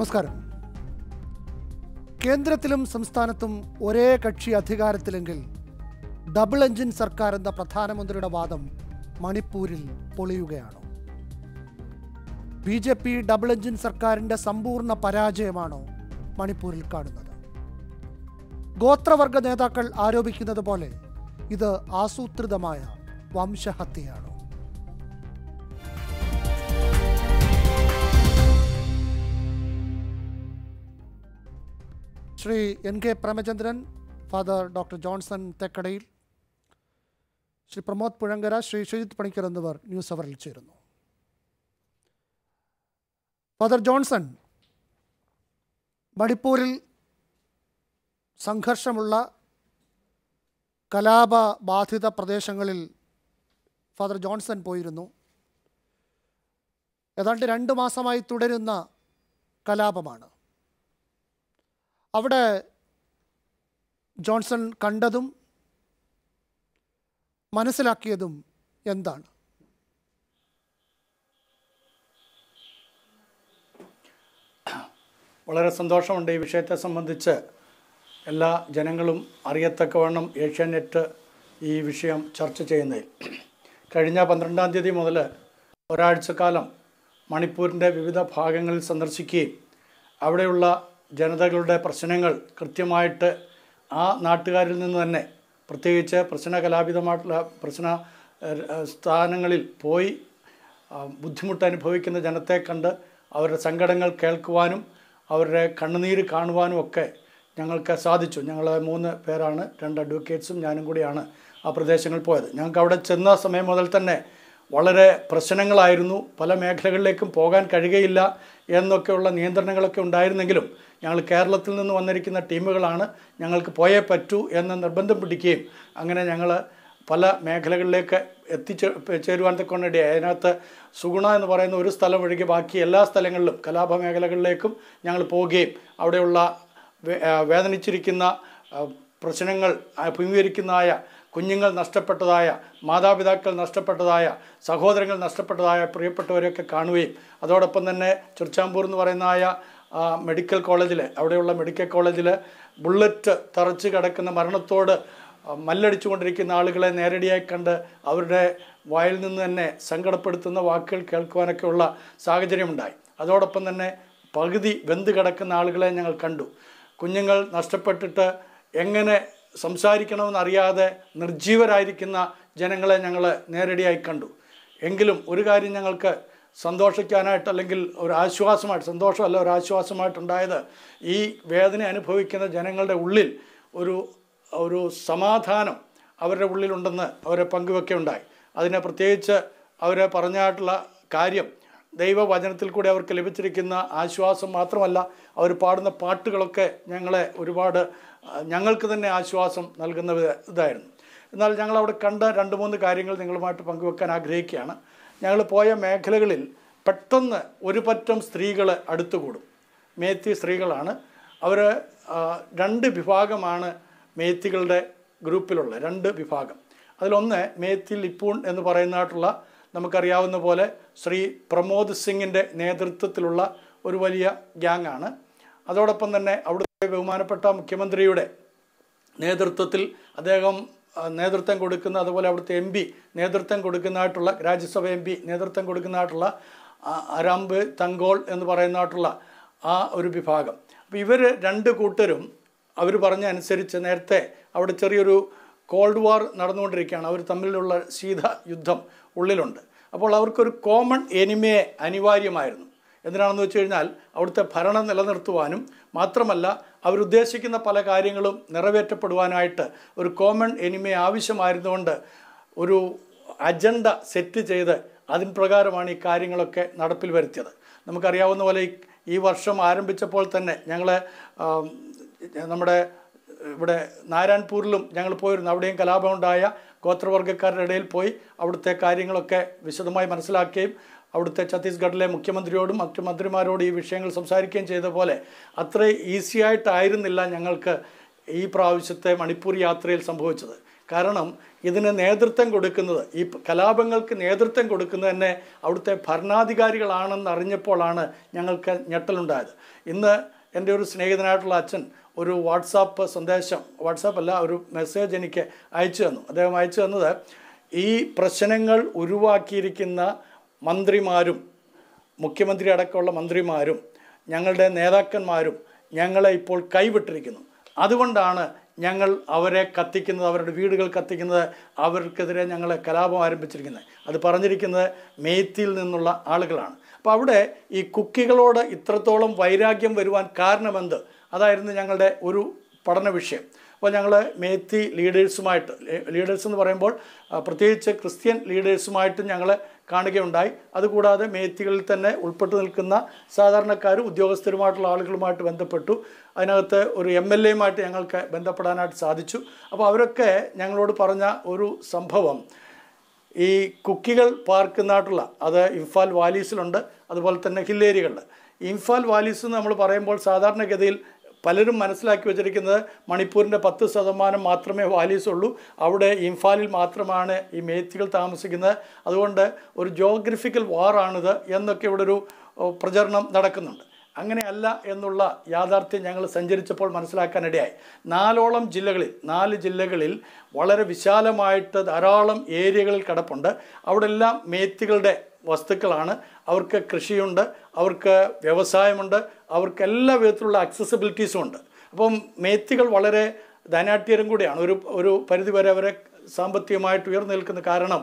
നമസ്കാരം. കേന്ദ്രത്തിലും സംസ്ഥാനത്തും ഒരേ കക്ഷി അധികാരത്തിലെങ്കിൽ ഡബിൾ എഞ്ചിൻ സർക്കാർ എന്ന പ്രധാനമന്ത്രിയുടെ വാദം മണിപ്പൂരിൽ പൊളിയുകയാണോ? B J P double engine സർക്കാരിൻ്റെ സമ്പൂർണ്ണ പരാജയമാണോ മണിപ്പൂരിൽ കാണുന്നത്? ഗോത്രവർഗ നേതാക്കൾ ആരോപിക്കുന്നത് പോലെ ഇത് ആസൂത്രിതമായ വംശഹത്യയാണോ? Shri N K Premachandran, father doctor Johnson Thekkadayil, Shri Pramod Puzhankara, Shri Sreejith Panicker എന്നിവർ ന്യൂസ് അവറിൽ ചേരുന്നു. ഫാദർ ജോൺസൺ, മണിപ്പൂരിൽ സംഘർഷമുള്ള കലാപബാധിത പ്രദേശങ്ങളിൽ ഫാദർ ജോൺസൺ പോയിരുന്നു. ഏതാണ്ട് 2 മാസമായി തുടരുന്ന കലാപമാണ്. അവിടെ ജോൺസൺ കണ്ടതും മനസ്സിലാക്കിയതും എന്താണ്? വളരെ സന്തോഷമുണ്ട്. ഈ വിഷയത്തെ സംബന്ധിച്ച് എല്ലാ ജനങ്ങളും അറിയത്തക്കവണ്ണം ഏഷ്യാനെറ്റ് ഈ വിഷയം ചർച്ച ചെയ്യുന്നതിൽ കഴിഞ്ഞ 12-ാം തീയതി മുതൽ ഒരാഴ്ചക്കാലം മണിപ്പൂരിൻ്റെ വിവിധ ഭാഗങ്ങളിൽ സന്ദർശിക്കുകയും അവിടെയുള്ള ജനതകളുടെ പ്രശ്നങ്ങൾ കൃത്യമായിട്ട് ആ നാട്ടുകാരിൽ നിന്ന് തന്നെ, പ്രത്യേകിച്ച് പ്രശ്നകലാപിതമായിട്ടുള്ള പ്രശ്ന സ്ഥാനങ്ങളിൽ പോയി ബുദ്ധിമുട്ട് അനുഭവിക്കുന്ന ജനത്തെ കണ്ട് അവരുടെ സങ്കടങ്ങൾ കേൾക്കുവാനും അവരുടെ കണ്ണുനീര് കാണുവാനും ഒക്കെ ഞങ്ങൾക്ക് സാധിച്ചു. ഞങ്ങൾ 3 പേരാണ്, 2 അഡ്വക്കേറ്റ്സും ഞാനും കൂടിയാണ് ആ പ്രദേശങ്ങളിൽ പോയത്. ഞങ്ങൾക്ക് അവിടെ ചെന്ന സമയം മുതൽ തന്നെ വളരെ പ്രശ്നങ്ങളായിരുന്നു. പല മേഖലകളിലേക്കും പോകാൻ കഴിയുകയില്ല എന്നൊക്കെയുള്ള നിയന്ത്രണങ്ങളൊക്കെ ഉണ്ടായിരുന്നെങ്കിലും ഞങ്ങൾ കേരളത്തിൽ നിന്ന് വന്നിരിക്കുന്ന ടീമുകളാണ്, ഞങ്ങൾക്ക് പോയേ പറ്റൂ എന്ന് നിർബന്ധം പിടിക്കുകയും അങ്ങനെ ഞങ്ങൾ പല മേഖലകളിലേക്ക് എത്തിച്ചേരുവാൻ തക്കോണ്ടിടയായി. അതിനകത്ത് സുഗുണ എന്ന് പറയുന്ന ഒരു സ്ഥലം ഒഴികെ ബാക്കി എല്ലാ സ്ഥലങ്ങളിലും കലാപ മേഖലകളിലേക്കും ഞങ്ങൾ പോവുകയും അവിടെയുള്ള വേദനിച്ചിരിക്കുന്ന പ്രശ്നങ്ങൾ അഭിമുഖീകരിക്കുന്നതായ കുഞ്ഞുങ്ങൾ നഷ്ടപ്പെട്ടതായ, മാതാപിതാക്കൾ നഷ്ടപ്പെട്ടതായ, സഹോദരങ്ങൾ നഷ്ടപ്പെട്ടതായ പ്രിയപ്പെട്ടവരെയൊക്കെ കാണുകയും അതോടൊപ്പം തന്നെ ചുർച്ചാമ്പൂർ എന്ന് പറയുന്ന മെഡിക്കൽ കോളേജിൽ, അവിടെയുള്ള മെഡിക്കൽ കോളേജിൽ ബുള്ളറ്റ് തറച്ച് കിടക്കുന്ന, മരണത്തോട് മല്ലടിച്ചു കൊണ്ടിരിക്കുന്ന ആളുകളെ നേരടിയായി കണ്ട് അവരുടെ വായിൽ നിന്ന് തന്നെ സങ്കടപ്പെടുത്തുന്ന വാക്കുകൾ കേൾക്കുവാനൊക്കെയുള്ള സാഹചര്യമുണ്ടായി. അതോടൊപ്പം തന്നെ പകുതി വെന്ത് കിടക്കുന്ന ആളുകളെ ഞങ്ങൾ കണ്ടു. കുഞ്ഞുങ്ങൾ നഷ്ടപ്പെട്ടിട്ട് എങ്ങനെ സംസാരിക്കണമെന്നറിയാതെ നിർജീവരായിരിക്കുന്ന ജനങ്ങളെ ഞങ്ങൾ നേരടിയായി കണ്ടു. എങ്കിലും ഒരു കാര്യം ഞങ്ങൾക്ക് സന്തോഷിക്കാനായിട്ട്, അല്ലെങ്കിൽ ഒരു ആശ്വാസമായിട്ട്, സന്തോഷമല്ല ഒരു ആശ്വാസമായിട്ടുണ്ടായത്, ഈ വേദന അനുഭവിക്കുന്ന ജനങ്ങളുടെ ഉള്ളിൽ ഒരു ഒരു സമാധാനം അവരുടെ ഉള്ളിലുണ്ടെന്ന് അവരെ പങ്കുവെക്കെ ഉണ്ടായി. അതിനെ പ്രത്യേകിച്ച് അവരെ പറഞ്ഞായിട്ടുള്ള കാര്യം ദൈവവചനത്തിൽ കൂടി അവർക്ക് ലഭിച്ചിരിക്കുന്ന ആശ്വാസം മാത്രമല്ല, അവർ പാടുന്ന പാട്ടുകളൊക്കെ ഞങ്ങളെ ഒരുപാട്, ഞങ്ങൾക്ക് തന്നെ ആശ്വാസം നൽകുന്ന ഇതായിരുന്നു. എന്നാൽ ഞങ്ങളവിടെ കണ്ട 2-3 കാര്യങ്ങൾ നിങ്ങളുമായിട്ട് പങ്കുവെക്കാൻ ആഗ്രഹിക്കുകയാണ്. ഞങ്ങൾ പോയ മേഖലകളിൽ പെട്ടെന്ന് ഒരു പറ്റം സ്ത്രീകൾ അടുത്തുകൂടും. മേത്തി സ്ത്രീകളാണ് അവർ. 2 വിഭാഗമാണ് മേത്തികളുടെ ഗ്രൂപ്പിലുള്ള, 2 വിഭാഗം. അതിലൊന്ന് മേത്തി ലിപ്പൂൺ എന്ന് പറയുന്നതായിട്ടുള്ള, നമുക്കറിയാവുന്ന പോലെ ശ്രീ പ്രമോദ് സിംഗിൻ്റെ നേതൃത്വത്തിലുള്ള ഒരു വലിയ ഗ്യാങ്ങാണ്. അതോടൊപ്പം തന്നെ അവിടുത്തെ ബഹുമാനപ്പെട്ട മുഖ്യമന്ത്രിയുടെ നേതൃത്വത്തിൽ അദ്ദേഹം നേതൃത്വം കൊടുക്കുന്ന, അതുപോലെ അവിടുത്തെ എം പി നേതൃത്വം കൊടുക്കുന്നതായിട്ടുള്ള, രാജ്യസഭ എം പി നേതൃത്വം കൊടുക്കുന്നതായിട്ടുള്ള അരാംബ് തങ്കോൾ എന്ന് പറയുന്നതായിട്ടുള്ള ആ ഒരു വിഭാഗം. അപ്പോൾ ഇവർ 2 കൂട്ടരും അവർ പറഞ്ഞ അനുസരിച്ച്, നേരത്തെ അവിടെ ചെറിയൊരു കോൾഡ് വാർ നടന്നുകൊണ്ടിരിക്കുകയാണ്, അവർ തമ്മിലുള്ള ശീതയുദ്ധം ഉള്ളിലുണ്ട്. അപ്പോൾ അവർക്കൊരു കോമൺ എനിമിയെ അനിവാര്യമായിരുന്നു. എന്തിനാണെന്ന് വെച്ച് കഴിഞ്ഞാൽ അവിടുത്തെ ഭരണം നിലനിർത്തുവാനും മാത്രമല്ല അവരുദ്ദേശിക്കുന്ന പല കാര്യങ്ങളും നിറവേറ്റപ്പെടുവാനായിട്ട് ഒരു കോമൺ എനിമിയെ ആവശ്യമായിരുന്നുകൊണ്ട് ഒരു അജണ്ട സെറ്റ് ചെയ്ത് അതിന് പ്രകാരമാണ് ഈ കാര്യങ്ങളൊക്കെ നടപ്പിൽ വരുത്തിയത്. നമുക്കറിയാവുന്ന പോലെ ഈ വർഷം ആരംഭിച്ചപ്പോൾ തന്നെ ഞങ്ങൾ നമ്മുടെ ഇവിടെ നാരായൺപൂരിലും ഞങ്ങൾ പോയിരുന്നു. അവിടെയും കലാപമുണ്ടായ ഗോത്രവർഗ്ഗക്കാരുടെ ഇടയിൽ പോയി അവിടുത്തെ കാര്യങ്ങളൊക്കെ വിശദമായി മനസ്സിലാക്കുകയും അവിടുത്തെ ഛത്തീസ്ഗഡിലെ മുഖ്യമന്ത്രിയോടും മറ്റു മന്ത്രിമാരോടും ഈ വിഷയങ്ങൾ സംസാരിക്കുകയും ചെയ്ത പോലെ അത്ര ഈസിയായിട്ടായിരുന്നില്ല ഞങ്ങൾക്ക് ഈ പ്രാവശ്യത്തെ മണിപ്പൂർ യാത്രയിൽ സംഭവിച്ചത്. കാരണം ഇതിന് നേതൃത്വം കൊടുക്കുന്നത്, ഈ കലാപങ്ങൾക്ക് നേതൃത്വം കൊടുക്കുന്നത് തന്നെ അവിടുത്തെ ഭരണാധികാരികളാണെന്ന് അറിഞ്ഞപ്പോഴാണ് ഞങ്ങൾക്ക് ഞെട്ടലുണ്ടായത്. ഇന്ന് എൻ്റെ ഒരു സ്നേഹിതനായിട്ടുള്ള അച്ഛൻ ഒരു വാട്സാപ്പ് സന്ദേശം, വാട്സാപ്പല്ല, ഒരു മെസ്സേജ് എനിക്ക് അയച്ചു തന്നു. അദ്ദേഹം അയച്ചു തന്നത്, ഈ പ്രശ്നങ്ങൾ ഉരുവാക്കിയിരിക്കുന്ന മന്ത്രിമാരും മുഖ്യമന്ത്രി അടക്കമുള്ള മന്ത്രിമാരും ഞങ്ങളുടെ നേതാക്കന്മാരും ഞങ്ങളെ ഇപ്പോൾ കൈവിട്ടിരിക്കുന്നു. അതുകൊണ്ടാണ് ഞങ്ങൾ അവരെ കത്തിക്കുന്നത്, അവരുടെ വീടുകൾ കത്തിക്കുന്നത്, അവർക്കെതിരെ ഞങ്ങൾ കലാപം ആരംഭിച്ചിരിക്കുന്നത്. അത് പറഞ്ഞിരിക്കുന്നത് മേത്തിയിൽ നിന്നുള്ള ആളുകളാണ്. അപ്പോൾ അവിടെ ഈ കുക്കികളോട് ഇത്രത്തോളം വൈരാഗ്യം വരുവാൻ കാരണമെന്ത്? അതായിരുന്നു ഞങ്ങളുടെ ഒരു പഠന വിഷയം. അപ്പോൾ ഞങ്ങൾ മേത്തി ലീഡേഴ്സുമായിട്ട്, ലീഡേഴ്സ് എന്ന് പറയുമ്പോൾ പ്രത്യേകിച്ച് ക്രിസ്ത്യൻ ലീഡേഴ്സുമായിട്ട് ഞങ്ങൾ കാണുകയുണ്ടായി. അതുകൂടാതെ മേത്തികളിൽ തന്നെ ഉൾപ്പെട്ടു നിൽക്കുന്ന സാധാരണക്കാരും ഉദ്യോഗസ്ഥരുമായിട്ടുള്ള ആളുകളുമായിട്ട് ബന്ധപ്പെട്ടു. അതിനകത്ത് ഒരു MLA ഞങ്ങൾക്ക് ബന്ധപ്പെടാനായിട്ട് സാധിച്ചു. അപ്പോൾ അവരൊക്കെ ഞങ്ങളോട് പറഞ്ഞ ഒരു സംഭവം, ഈ കുക്കികൾ പാർക്കുന്നതായിട്ടുള്ള, അത് ഇംഫാൽ വാലീസിലുണ്ട്, അതുപോലെ തന്നെ ഹില്ലേരികളിൽ. ഇംഫാൽ വാലീസ് എന്ന് നമ്മൾ പറയുമ്പോൾ സാധാരണഗതിയിൽ പലരും മനസ്സിലാക്കി വച്ചിരിക്കുന്നത് മണിപ്പൂരിൻ്റെ 10% മാത്രമേ വാലീസുള്ളൂ, അവിടെ ഇംഫാലിൽ മാത്രമാണ് ഈ മേത്തികൾ താമസിക്കുന്നത്, അതുകൊണ്ട് ഒരു ജോഗ്രഫിക്കൽ വാറാണിത് എന്നൊക്കെ ഇവിടെ ഒരു പ്രചരണം നടക്കുന്നുണ്ട്. അങ്ങനെയല്ല എന്നുള്ള യാഥാർത്ഥ്യം ഞങ്ങൾ സഞ്ചരിച്ചപ്പോൾ മനസ്സിലാക്കാനിടയായി. 4 ജില്ലകളിൽ വളരെ വിശാലമായിട്ട് ധാരാളം ഏരിയകളിൽ കിടപ്പുണ്ട്. അവിടെ എല്ലാം മേത്തികളുടെ വസ്തുക്കളാണ്. അവർക്ക് കൃഷിയുണ്ട്, അവർക്ക് വ്യവസായമുണ്ട്, അവർക്ക് എല്ലാ വിധത്തിലുള്ള ആക്സസിബിലിറ്റീസും ഉണ്ട്. അപ്പം മേത്തികൾ വളരെ ധനാഢ്യരും കൂടിയാണ്. ഒരു പരിധിവരെ അവരെ സാമ്പത്തികമായിട്ട് ഉയർന്നു നിൽക്കുന്ന കാരണം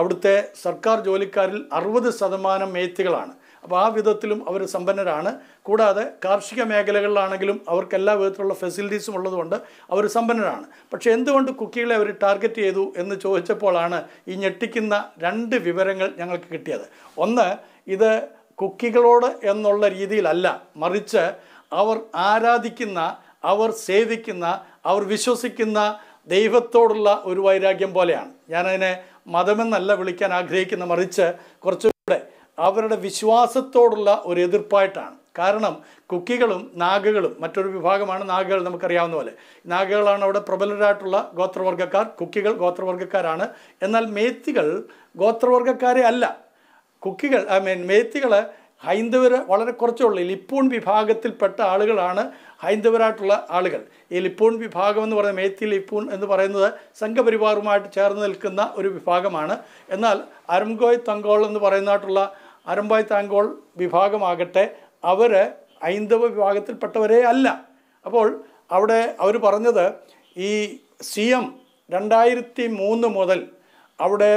അവിടുത്തെ സർക്കാർ ജോലിക്കാരിൽ 60% മേത്തികളാണ്. അപ്പോൾ ആ വിധത്തിലും അവർ സമ്പന്നരാണ്. കൂടാതെ കാർഷിക മേഖലകളിലാണെങ്കിലും അവർക്ക് എല്ലാ വിധത്തിലുള്ള ഫെസിലിറ്റീസും ഉള്ളതുകൊണ്ട് അവർ സമ്പന്നരാണ്. പക്ഷേ എന്തുകൊണ്ട് കുക്കികളെ അവർ ടാർഗറ്റ് ചെയ്തു എന്ന് ചോദിച്ചപ്പോഴാണ് ഈ ഞെട്ടിക്കുന്ന 2 വിവരങ്ങൾ ഞങ്ങൾക്ക് കിട്ടിയത്. ഒന്ന്, ഇത് കുക്കികളോട് എന്നുള്ള രീതിയിലല്ല, മറിച്ച് അവർ ആരാധിക്കുന്ന, അവർ സേവിക്കുന്ന, അവർ വിശ്വസിക്കുന്ന ദൈവത്തോടുള്ള ഒരു വൈരാഗ്യം പോലെയാണ്. ഞാനതിനെ മതമെന്നല്ല വിളിക്കാൻ ആഗ്രഹിക്കുന്ന, മറിച്ച് കുറച്ചുകൂടെ അവരുടെ വിശ്വാസത്തോടുള്ള ഒരു എതിർപ്പായിട്ടാണ്. കാരണം കുക്കികളും നാഗകളും, മറ്റൊരു വിഭാഗമാണ് നാഗകൾ, നമുക്കറിയാവുന്ന പോലെ. നാഗകളാണ് അവിടെ പ്രബലരായിട്ടുള്ള ഗോത്രവർഗ്ഗക്കാർ. കുക്കികൾ ഗോത്രവർഗ്ഗക്കാരാണ്. എന്നാൽ മേത്തികൾ ഗോത്രവർഗ്ഗക്കാരെ അല്ല. കുക്കികൾ മേത്തികൾ ഹൈന്ദവർ വളരെ കുറച്ചേ ഉള്ളൂ. ലിപ്പൂൺ വിഭാഗത്തിൽപ്പെട്ട ആളുകളാണ് ഹൈന്ദവരായിട്ടുള്ള ആളുകൾ. ഈ ലിപ്പൂൺ വിഭാഗം എന്ന് പറയുന്നത്, മേത്തി ലിപ്പൂൺ എന്ന് പറയുന്നത് സംഘപരിവാറുമായിട്ട് ചേർന്ന് നിൽക്കുന്ന ഒരു വിഭാഗമാണ്. എന്നാൽ അരംഗോയ് തങ്കോൾ എന്ന് പറയുന്നതായിട്ടുള്ള അരംബോയ് താങ്കോൾ വിഭാഗമാകട്ടെ, അവർ ഹൈന്ദവ വിഭാഗത്തിൽപ്പെട്ടവരേ അല്ല. അപ്പോൾ അവിടെ അവർ പറഞ്ഞത്, ഈ CM 2003 മുതൽ അവിടെ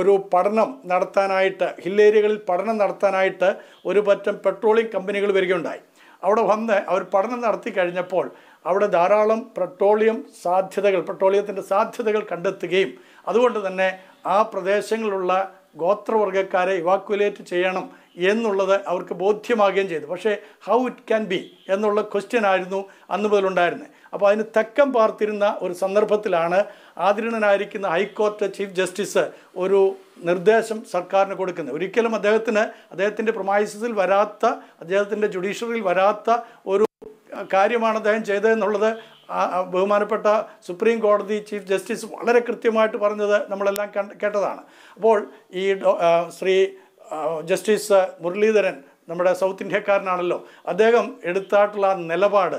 ഒരു പഠനം നടത്താനായിട്ട്, ഹില്ലേരിയകളിൽ പഠനം നടത്താനായിട്ട് ഒരു പറ്റം പെട്രോളിയം കമ്പനികൾ വരികയുണ്ടായി. അവിടെ വന്ന് അവർ പഠനം നടത്തി കഴിഞ്ഞപ്പോൾ അവിടെ ധാരാളം പെട്രോളിയത്തിൻ്റെ സാധ്യതകൾ കണ്ടെത്തുകയും അതുകൊണ്ട് തന്നെ ആ പ്രദേശങ്ങളിലുള്ള ഗോത്രവർഗ്ഗക്കാരെ ഇവാക്വലേറ്റ് ചെയ്യണം എന്നുള്ളത് അവർക്ക് ബോധ്യമാകുകയും ചെയ്തു. പക്ഷേ ഹൗ ഇറ്റ് ക്യാൻ ബി എന്നുള്ള ക്വസ്റ്റ്യൻ ആയിരുന്നു അന്ന് മുതലുണ്ടായിരുന്നത്. അപ്പോൾ അതിന് തക്കം പാർത്തിരുന്ന ഒരു സന്ദർഭത്തിലാണ് ആദരണീയനായിരിക്കുന്ന ഹൈക്കോടതി ചീഫ് ജസ്റ്റിസ് ഒരു നിർദ്ദേശം സർക്കാരിന് കൊടുക്കുന്നത്. ഒരിക്കലും അദ്ദേഹത്തിൻ്റെ പ്രൊമൈസസിൽ വരാത്ത, അദ്ദേഹത്തിൻ്റെ ജുഡീഷ്യറിയിൽ വരാത്ത ഒരു കാര്യമാണ് അദ്ദേഹം ചെയ്തതെന്നുള്ളത് ബഹുമാനപ്പെട്ട സുപ്രീം കോടതി ചീഫ് ജസ്റ്റിസ് വളരെ കൃത്യമായിട്ട് പറഞ്ഞത് നമ്മളെല്ലാം കേട്ടതാണ്. അപ്പോൾ ഈ ശ്രീ ജസ്റ്റിസ് മുരളീധരൻ, നമ്മുടെ സൗത്ത് ഇന്ത്യക്കാരനാണല്ലോ, അദ്ദേഹം എടുത്തായിട്ടുള്ള നിലപാട്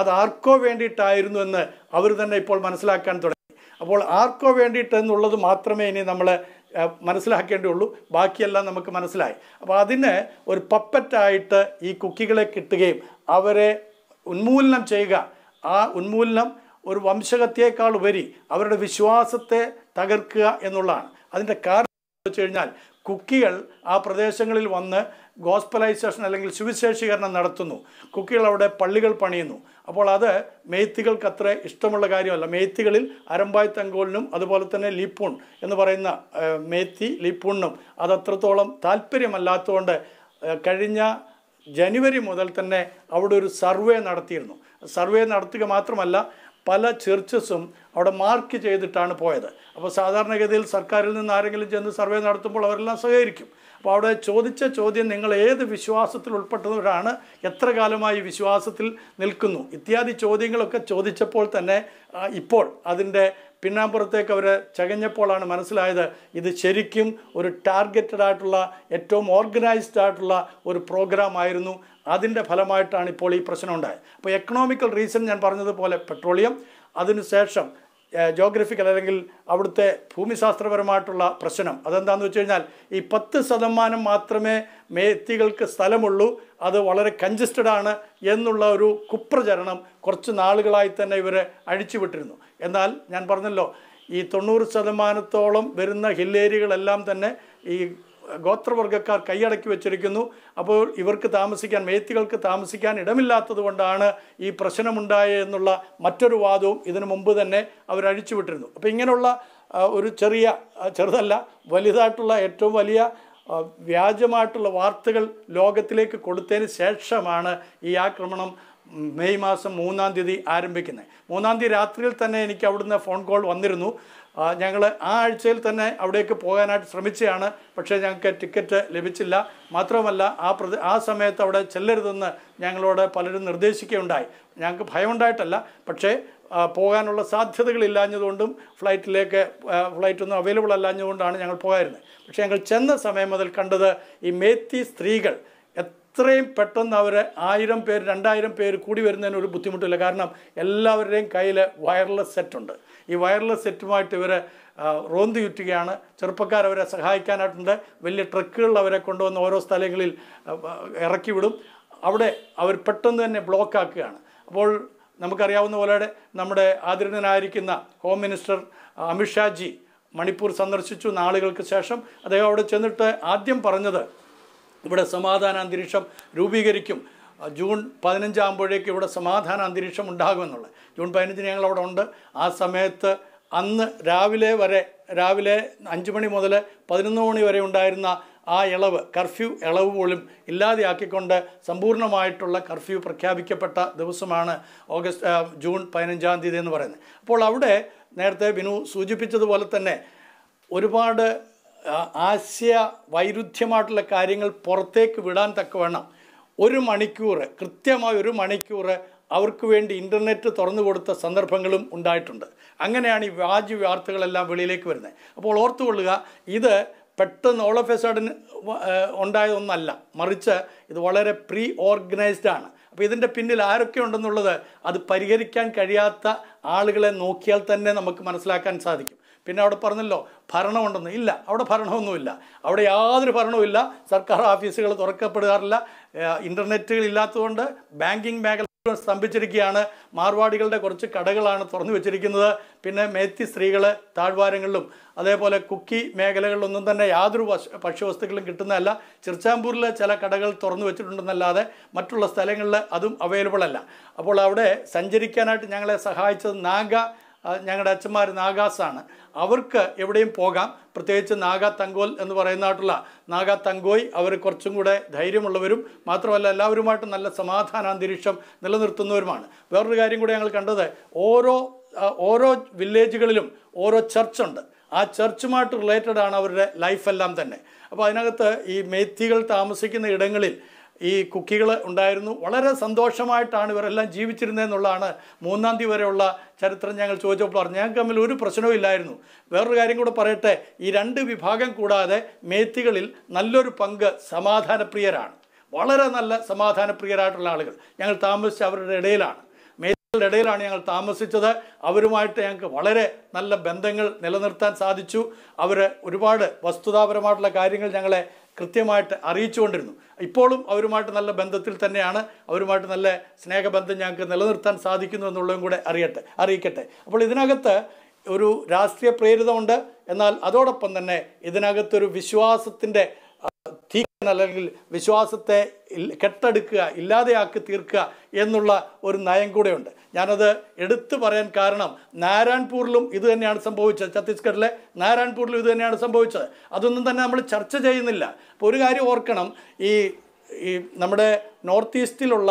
അത് ആർക്കോ വേണ്ടിയിട്ടായിരുന്നു എന്ന് അവർ തന്നെ ഇപ്പോൾ മനസ്സിലാക്കാൻ തുടങ്ങി. അപ്പോൾ ആർക്കോ വേണ്ടിയിട്ടെന്നുള്ളത് മാത്രമേ ഇനി നമ്മൾ മനസ്സിലാക്കേണ്ടിയുള്ളൂ, ബാക്കിയെല്ലാം നമുക്ക് മനസ്സിലായി. അപ്പോൾ അതിന് ഒരു പപ്പറ്റായിട്ട് ഈ കുക്കികളെ കിട്ടുകയും അവരെ ഉന്മൂലനം ചെയ്യുക, ആ ഉന്മൂലനം ഒരു വംശഹത്യയേക്കാൾ ഉപരി അവരുടെ വിശ്വാസത്തെ തകർക്കുക എന്നുള്ളതാണ്. അതിൻ്റെ കാരണം എന്ന് വെച്ച് കഴിഞ്ഞാൽ, കുക്കികൾ ആ പ്രദേശങ്ങളിൽ വന്ന് ഗോസ്പലൈസേഷൻ അല്ലെങ്കിൽ സുവിശേഷീകരണം നടത്തുന്നു. കുക്കികൾ അവിടെ പള്ളികൾ പണിയുന്നു. അപ്പോൾ അത് മേത്തികൾക്ക് അത്ര ഇഷ്ടമുള്ള കാര്യമല്ല. മേത്തികളിൽ അരമ്പായ് തങ്കോളിനും അതുപോലെ തന്നെ ലിപ്പൂൺ എന്ന് പറയുന്ന മേത്തി ലിപ്പൂണിനും അത് അത്രത്തോളം താല്പര്യമല്ലാത്തതുകൊണ്ട് കഴിഞ്ഞ ജനുവരി മുതൽ തന്നെ അവിടെ ഒരു സർവേ നടത്തിയിരുന്നു. സർവേ നടത്തുക മാത്രമല്ല, പല ചർച്ചസും അവിടെ മാർക്ക് ചെയ്തിട്ടാണ് പോയത്. അപ്പോൾ സാധാരണഗതിയിൽ സർക്കാരിൽ നിന്ന് ആരെങ്കിലും ചെന്ന് സർവേ നടത്തുമ്പോൾ അവരെല്ലാം സഹകരിക്കും. അപ്പോൾ അവിടെ ചോദിച്ച ചോദ്യം, നിങ്ങൾ ഏത് വിശ്വാസത്തിൽ ഉൾപ്പെട്ടവരാണ്, എത്ര കാലമായി വിശ്വാസത്തിൽ നിൽക്കുന്നു, ഇത്യാദി ചോദ്യങ്ങളൊക്കെ ചോദിച്ചപ്പോൾ തന്നെ ഇപ്പോൾ അതിൻ്റെ പിന്നാമ്പുറത്തേക്ക് അവർ ചകഞ്ഞപ്പോഴാണ് മനസ്സിലായത് ഇത് ശരിക്കും ഒരു ടാർഗറ്റഡ് ആയിട്ടുള്ള ഏറ്റവും ഓർഗനൈസ്ഡ് ആയിട്ടുള്ള ഒരു പ്രോഗ്രാം ആയിരുന്നു. അതിൻ്റെ ഫലമായിട്ടാണ് ഇപ്പോൾ ഈ പ്രശ്നം ഉണ്ടായത്. അപ്പോൾ എക്കണോമിക്കൽ റീസൺ ഞാൻ പറഞ്ഞതുപോലെ പെട്രോളിയം, അതിനുശേഷം ജോഗ്രഫിക്കൽ അല്ലെങ്കിൽ അവിടുത്തെ ഭൂമിശാസ്ത്രപരമായിട്ടുള്ള പ്രശ്നം. അതെന്താണെന്ന് വെച്ച് കഴിഞ്ഞാൽ ഈ 10% മാത്രമേ മേത്തികൾക്ക് സ്ഥലമുള്ളൂ, അത് വളരെ കൺജസ്റ്റഡാണ് എന്നുള്ള ഒരു കുപ്രചരണം കുറച്ച് നാളുകളായി തന്നെ ഇവരെ അഴിച്ചുവിട്ടിരുന്നു. എന്നാൽ ഞാൻ പറഞ്ഞല്ലോ ഈ 90% വരുന്ന ഹില്ലേരികളെല്ലാം തന്നെ ഈ ഗോത്രവർഗ്ഗക്കാർ കൈയടക്കി വെച്ചിരിക്കുന്നു. അപ്പോൾ ഇവർക്ക് താമസിക്കാൻ, മേത്തികൾക്ക് താമസിക്കാൻ ഇടമില്ലാത്തത് കൊണ്ടാണ് ഈ പ്രശ്നമുണ്ടായെന്നുള്ള മറ്റൊരു വാദവും ഇതിനു മുമ്പ് തന്നെ അവരഴിച്ചുവിട്ടിരുന്നു. അപ്പോൾ ഇങ്ങനെയുള്ള ഒരു ചെറുതല്ല വലുതായിട്ടുള്ള ഏറ്റവും വലിയ വ്യാജമായിട്ടുള്ള വാർത്തകൾ ലോകത്തിലേക്ക് കൊടുത്തതിന് ശേഷമാണ് ഈ ആക്രമണം May 3 ആരംഭിക്കുന്നത്. 3 രാത്രിയിൽ തന്നെ എനിക്ക് അവിടുന്ന് ഫോൺ കോൾ വന്നിരുന്നു. ഞങ്ങൾ ആ ആഴ്ചയിൽ തന്നെ അവിടേക്ക് പോകാനായിട്ട് ശ്രമിച്ചതാണ്, പക്ഷേ ഞങ്ങൾക്ക് ടിക്കറ്റ് ലഭിച്ചില്ല. മാത്രമല്ല ആ സമയത്ത് അവിടെ ചെല്ലരുതെന്ന് ഞങ്ങളോട് പലരും നിർദ്ദേശിക്കുകയുണ്ടായി. ഞങ്ങൾക്ക് ഭയമുണ്ടായിട്ടല്ല, പക്ഷേ പോകാനുള്ള സാധ്യതകളില്ലാഞ്ഞതുകൊണ്ടും ഫ്ലൈറ്റൊന്നും അവൈലബിൾ അല്ലാഞ്ഞതുകൊണ്ടാണ് ഞങ്ങൾ പോകാറുണ്ട്. പക്ഷേ ഞങ്ങൾ ചെന്ന സമയം മുതൽ കണ്ടത് ഈ മേത്തി സ്ത്രീകൾ ഇത്രയും പെട്ടെന്ന് അവർ 1000 പേർ 2000 പേര് കൂടി വരുന്നതിന് ഒരു ബുദ്ധിമുട്ടില്ല. കാരണം എല്ലാവരുടെയും കയ്യിൽ വയർലെസ് സെറ്റുണ്ട്. ഈ വയർലെസ് സെറ്റുമായിട്ട് ഇവർ റോന്തിയുറ്റുകയാണ്. ചെറുപ്പക്കാരവരെ സഹായിക്കാനായിട്ടുണ്ട്. വലിയ ട്രക്കുകളിൽ അവരെ കൊണ്ടുവന്ന് ഓരോ സ്ഥലങ്ങളിൽ ഇറക്കിവിടും. അവിടെ അവർ പെട്ടെന്ന് തന്നെ ബ്ലോക്കാക്കുകയാണ്. അപ്പോൾ നമുക്കറിയാവുന്ന പോലെ നമ്മുടെ ആദരണീയനായിരിക്കുന്ന ഹോം മിനിസ്റ്റർ അമിത്ഷാജി മണിപ്പൂർ സന്ദർശിച്ചു നാളുകൾക്ക് ശേഷം. അദ്ദേഹം അവിടെ ചെന്നിട്ട് ആദ്യം പറഞ്ഞത് ഇവിടെ സമാധാന അന്തരീക്ഷം രൂപീകരിക്കും, June 15 ഇവിടെ സമാധാന അന്തരീക്ഷം ഉണ്ടാകുമെന്നുള്ളത്. June 15 ഞങ്ങൾ അവിടെ ഉണ്ട്. ആ സമയത്ത് അന്ന് രാവിലെ 5 മണി മുതൽ 11 മണി വരെ ഉണ്ടായിരുന്ന ആ കർഫ്യൂ ഇളവ് പോലും ഇല്ലാതെയാക്കിക്കൊണ്ട് സമ്പൂർണ്ണമായിട്ടുള്ള കർഫ്യൂ പ്രഖ്യാപിക്കപ്പെട്ട ദിവസമാണ് June 15 എന്ന് പറയുന്നത്. അപ്പോൾ അവിടെ നേരത്തെ ബിനു സൂചിപ്പിച്ചതുപോലെ തന്നെ ഒരുപാട് ആശയ വൈരുദ്ധ്യമായിട്ടുള്ള കാര്യങ്ങൾ പുറത്തേക്ക് വിടാൻ തക്കവണ്ണം 1 മണിക്കൂർ കൃത്യമായി 1 മണിക്കൂർ അവർക്ക് വേണ്ടി ഇൻ്റർനെറ്റ് തുറന്നു കൊടുത്ത സന്ദർഭങ്ങളും ഉണ്ടായിട്ടുണ്ട്. അങ്ങനെയാണ് ഈ വ്യാജ വാർത്തകളെല്ലാം വെളിയിലേക്ക് വരുന്നത്. അപ്പോൾ ഓർത്തുകൊള്ളുക, ഇത് പെട്ടെന്ന് ഓൾ ഓഫ് എ സഡൻ ഉണ്ടായതൊന്നല്ല, മറിച്ച് ഇത് വളരെ പ്രീ ഓർഗനൈസ്ഡ് ആണ്. അപ്പോൾ ഇതിൻ്റെ പിന്നിൽ ആരൊക്കെ ഉണ്ടെന്നുള്ളത് അത് പരിഹരിക്കാൻ കഴിയാത്ത ആളുകളെ നോക്കിയാൽ തന്നെ നമുക്ക് മനസ്സിലാക്കാൻ സാധിക്കും. പിന്നെ അവിടെ പറഞ്ഞല്ലോ ഭരണമുണ്ടെന്ന്. ഇല്ല, അവിടെ ഭരണമൊന്നുമില്ല. അവിടെ യാതൊരു ഭരണവുമില്ല. സർക്കാർ ഓഫീസുകൾ തുറക്കപ്പെടാറില്ല. ഇൻ്റർനെറ്റുകൾ ഇല്ലാത്തതുകൊണ്ട് ബാങ്കിങ് മേഖല സ്തംഭിച്ചിരിക്കുകയാണ്. മാർവാടികളുടെ കുറച്ച് കടകളാണ് തുറന്നു വെച്ചിരിക്കുന്നത്. പിന്നെ മേത്തി സ്ത്രീകൾ താഴ്വാരങ്ങളിലും അതേപോലെ കുക്കി മേഖലകളിലൊന്നും തന്നെ യാതൊരു ഭക്ഷ്യവസ്തുക്കളും കിട്ടുന്നതല്ല. ചിർച്ചാമ്പൂരിലെ ചില കടകൾ തുറന്നു വെച്ചിട്ടുണ്ടെന്നല്ലാതെ മറ്റുള്ള സ്ഥലങ്ങളിൽ അതും അവൈലബിൾ അല്ല. അപ്പോൾ അവിടെ സഞ്ചരിക്കാനായിട്ട് ഞങ്ങളെ സഹായിച്ചത് ഞങ്ങളുടെ അച്ഛന്മാർ നാഗാസാണ്. അവർക്ക് എവിടെയും പോകാം. പ്രത്യേകിച്ച് നാഗാ തങ്കോൽ എന്ന് പറയുന്നതായിട്ടുള്ള നാഗാ തങ്കോയ് അവർ കുറച്ചും കൂടെ ധൈര്യമുള്ളവരും മാത്രമല്ല എല്ലാവരുമായിട്ട് നല്ല സമാധാനാന്തരീക്ഷം നിലനിർത്തുന്നവരുമാണ്. വേറൊരു കാര്യം കൂടെ ഞങ്ങൾ കണ്ടത്, ഓരോ വില്ലേജുകളിലും ഓരോ ചർച്ചുണ്ട്. ആ ചർച്ചുമായിട്ട് റിലേറ്റഡ് ആണ് അവരുടെ ലൈഫെല്ലാം തന്നെ. അപ്പോൾ അതിനകത്ത് ഈ മേത്തികൾ താമസിക്കുന്ന ഇടങ്ങളിൽ ഈ കുക്കികൾ ഉണ്ടായിരുന്നു. വളരെ സന്തോഷമായിട്ടാണ് ഇവരെല്ലാം ജീവിച്ചിരുന്നതെന്നുള്ളതാണ് 3 വരെയുള്ള ചരിത്രം ഞങ്ങൾ ചോദിച്ചപ്പോൾ പറഞ്ഞു. ഞങ്ങൾക്ക് തമ്മിൽ ഒരു പ്രശ്നവും ഇല്ലായിരുന്നു. വേറൊരു കാര്യം കൂടെ പറയട്ടെ, ഈ 2 വിഭാഗം കൂടാതെ മേത്തികളിൽ നല്ലൊരു പങ്ക് സമാധാനപ്രിയരാണ്. വളരെ നല്ല സമാധാനപ്രിയരായിട്ടുള്ള ആളുകൾ ഞങ്ങൾ താമസിച്ച അവരുടെ ഇടയിലാണ് ഇടയിലാണ് ഞങ്ങൾ താമസിച്ചത്. അവരുമായിട്ട് ഞങ്ങൾക്ക് വളരെ നല്ല ബന്ധങ്ങൾ നിലനിർത്താൻ സാധിച്ചു. അവർ ഒരുപാട് വസ്തുതാപരമായിട്ടുള്ള കാര്യങ്ങൾ ഞങ്ങളെ കൃത്യമായിട്ട് അറിയിച്ചുകൊണ്ടിരുന്നു. ഇപ്പോഴും അവരുമായിട്ട് നല്ല ബന്ധത്തിൽ തന്നെയാണ്. അവരുമായിട്ട് നല്ല സ്നേഹബന്ധം ഞങ്ങൾക്ക് നിലനിർത്താൻ സാധിക്കുന്നു എന്നുള്ളതും കൂടെ അറിയിക്കട്ടെ. അപ്പോൾ ഇതിനകത്ത് ഒരു രാഷ്ട്രീയ പ്രേരിതമുണ്ട്. എന്നാൽ അതോടൊപ്പം തന്നെ ഇതിനകത്തൊരു വിശ്വാസത്തിൻ്റെ അല്ലെങ്കിൽ വിശ്വാസത്തെ കെട്ടടുക്കുക, ഇല്ലാതെയാക്കി തീർക്കുക എന്നുള്ള ഒരു നയം കൂടെയുണ്ട്. ഞാനത് എടുത്തു പറയാൻ കാരണം നാരായൺപൂരിലും ഇത് തന്നെയാണ് സംഭവിച്ചത്. ഛത്തീസ്ഗഡിലെ നാരായൺപൂരിലും ഇത് തന്നെയാണ് സംഭവിച്ചത്. അതൊന്നും തന്നെ നമ്മൾ ചർച്ച ചെയ്യുന്നില്ല. അപ്പോൾ ഒരു കാര്യം ഓർക്കണം, ഈ നമ്മുടെ നോർത്ത് ഈസ്റ്റിലുള്ള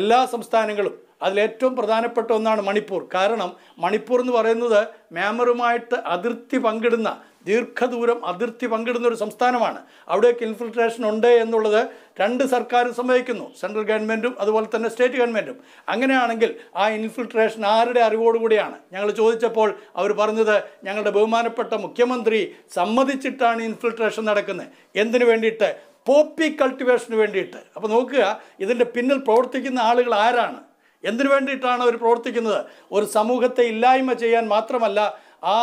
എല്ലാ സംസ്ഥാനങ്ങളും അതിലേറ്റവും പ്രധാനപ്പെട്ട ഒന്നാണ് മണിപ്പൂർ. കാരണം മണിപ്പൂർ എന്ന് പറയുന്നത് മ്യാൻമറുമായിട്ട് അതിർത്തി പങ്കിടുന്ന ദീർഘദൂരം അതിർത്തി പങ്കിടുന്ന ഒരു സംസ്ഥാനമാണ്. അവിടേക്ക് ഇൻഫിൽട്രേഷൻ ഉണ്ട് എന്നുള്ളത് രണ്ട് സർക്കാർ സമ്മതിക്കുന്നു, സെൻട്രൽ ഗവൺമെൻറ്റും അതുപോലെ തന്നെ സ്റ്റേറ്റ് ഗവൺമെൻറ്റും. അങ്ങനെയാണെങ്കിൽ ആ ഇൻഫിൽട്രേഷൻ ആരുടെ അറിവോടുകൂടിയാണ്? ഞങ്ങൾ ചോദിച്ചപ്പോൾ അവർ പറഞ്ഞത് ഞങ്ങളുടെ ബഹുമാനപ്പെട്ട മുഖ്യമന്ത്രി സമ്മതിച്ചിട്ടാണ് ഇൻഫിൽട്രേഷൻ നടക്കുന്നത്. എന്തിനു വേണ്ടിയിട്ട്? പോപ്പി കൾട്ടിവേഷന് വേണ്ടിയിട്ട്. അപ്പോൾ നോക്കുക, ഇതിൻ്റെ പിന്നിൽ പ്രവർത്തിക്കുന്ന ആളുകൾ ആരാണ്, എന്തിനു വേണ്ടിയിട്ടാണ് അവർ പ്രവർത്തിക്കുന്നത്? ഒരു സമൂഹത്തെ ഇല്ലായ്മ ചെയ്യാൻ മാത്രമല്ല, ആ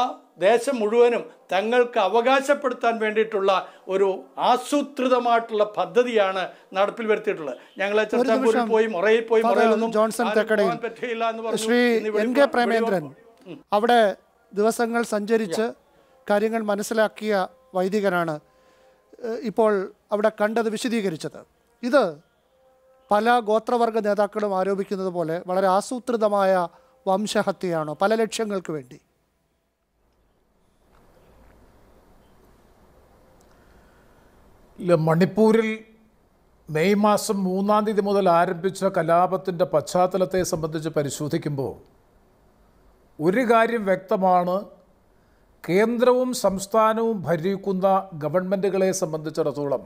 ദേശം മുഴുവനും തങ്ങൾക്ക് അവകാശപ്പെടുത്താൻ വേണ്ടിയിട്ടുള്ള ഒരു ആസൂത്രിതമായിട്ടുള്ള പദ്ധതിയാണ് നടപ്പിൽ വരുത്തിയിട്ടുള്ളത്. ഞങ്ങളെ ചർച്ചാപൂരിൽ പോയി മുറയിൽ പോയി മുറയിലൊന്നും ശ്രീ എൻ കെ പ്രേമേന്ദ്രൻ അവിടെ ദിവസങ്ങൾ സഞ്ചരിച്ച് കാര്യങ്ങൾ മനസ്സിലാക്കിയ വൈദികനാണ് ഇപ്പോൾ അവിടെ കണ്ടത് വിശദീകരിച്ചത്. ഇത് പല ഗോത്രവർഗ നേതാക്കളും ആരോപിക്കുന്നത് പോലെ വളരെ ആസൂത്രിതമായ വംശഹത്യയാണോ പല ലക്ഷ്യങ്ങൾക്ക് വേണ്ടി? മണിപ്പൂരിൽ മെയ് മാസം 3-ാം തീയതി മുതൽ ആരംഭിച്ച കലാപത്തിൻ്റെ പശ്ചാത്തലത്തെ സംബന്ധിച്ച് പരിശോധിക്കുമ്പോൾ ഒരു കാര്യം വ്യക്തമാണ്, കേന്ദ്രവും സംസ്ഥാനവും ഭരിക്കുന്ന ഗവൺമെൻറ്റുകളെ സംബന്ധിച്ചിടത്തോളം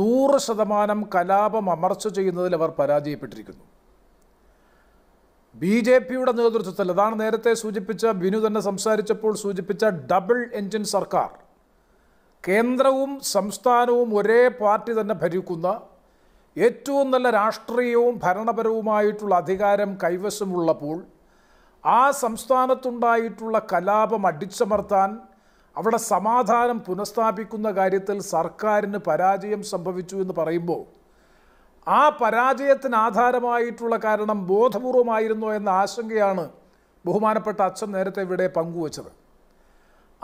100% കലാപം അമർച്ച ചെയ്യുന്നതിൽ അവർ പരാജയപ്പെട്ടിരിക്കുന്നു. BJP നേതൃത്വത്തിൽ, അതാണ് നേരത്തെ സൂചിപ്പിച്ച, ബിനു തന്നെ സംസാരിച്ചപ്പോൾ സൂചിപ്പിച്ച ഡബിൾ എൻജിൻ സർക്കാർ, കേന്ദ്രവും സംസ്ഥാനവും ഒരേ പാർട്ടി തന്നെ ഭരിക്കുന്ന, ഏറ്റവും നല്ല രാഷ്ട്രീയവും ഭരണപരവുമായിട്ടുള്ള അധികാരം കൈവശമുള്ളപ്പോൾ ആ സംസ്ഥാനത്തുണ്ടായിട്ടുള്ള കലാപം അടിച്ചമർത്താൻ, അവിടെ സമാധാനം പുനഃസ്ഥാപിക്കുന്ന കാര്യത്തിൽ സർക്കാരിന് പരാജയം സംഭവിച്ചു എന്ന് പറയുമ്പോൾ ആ പരാജയത്തിന് ആധാരമായിട്ടുള്ള കാരണം ബോധപൂർവമായിരുന്നോ എന്ന ആശങ്കയാണ് ബഹുമാനപ്പെട്ട അച്ഛൻ നേരത്തെ ഇവിടെ പങ്കുവച്ചത്.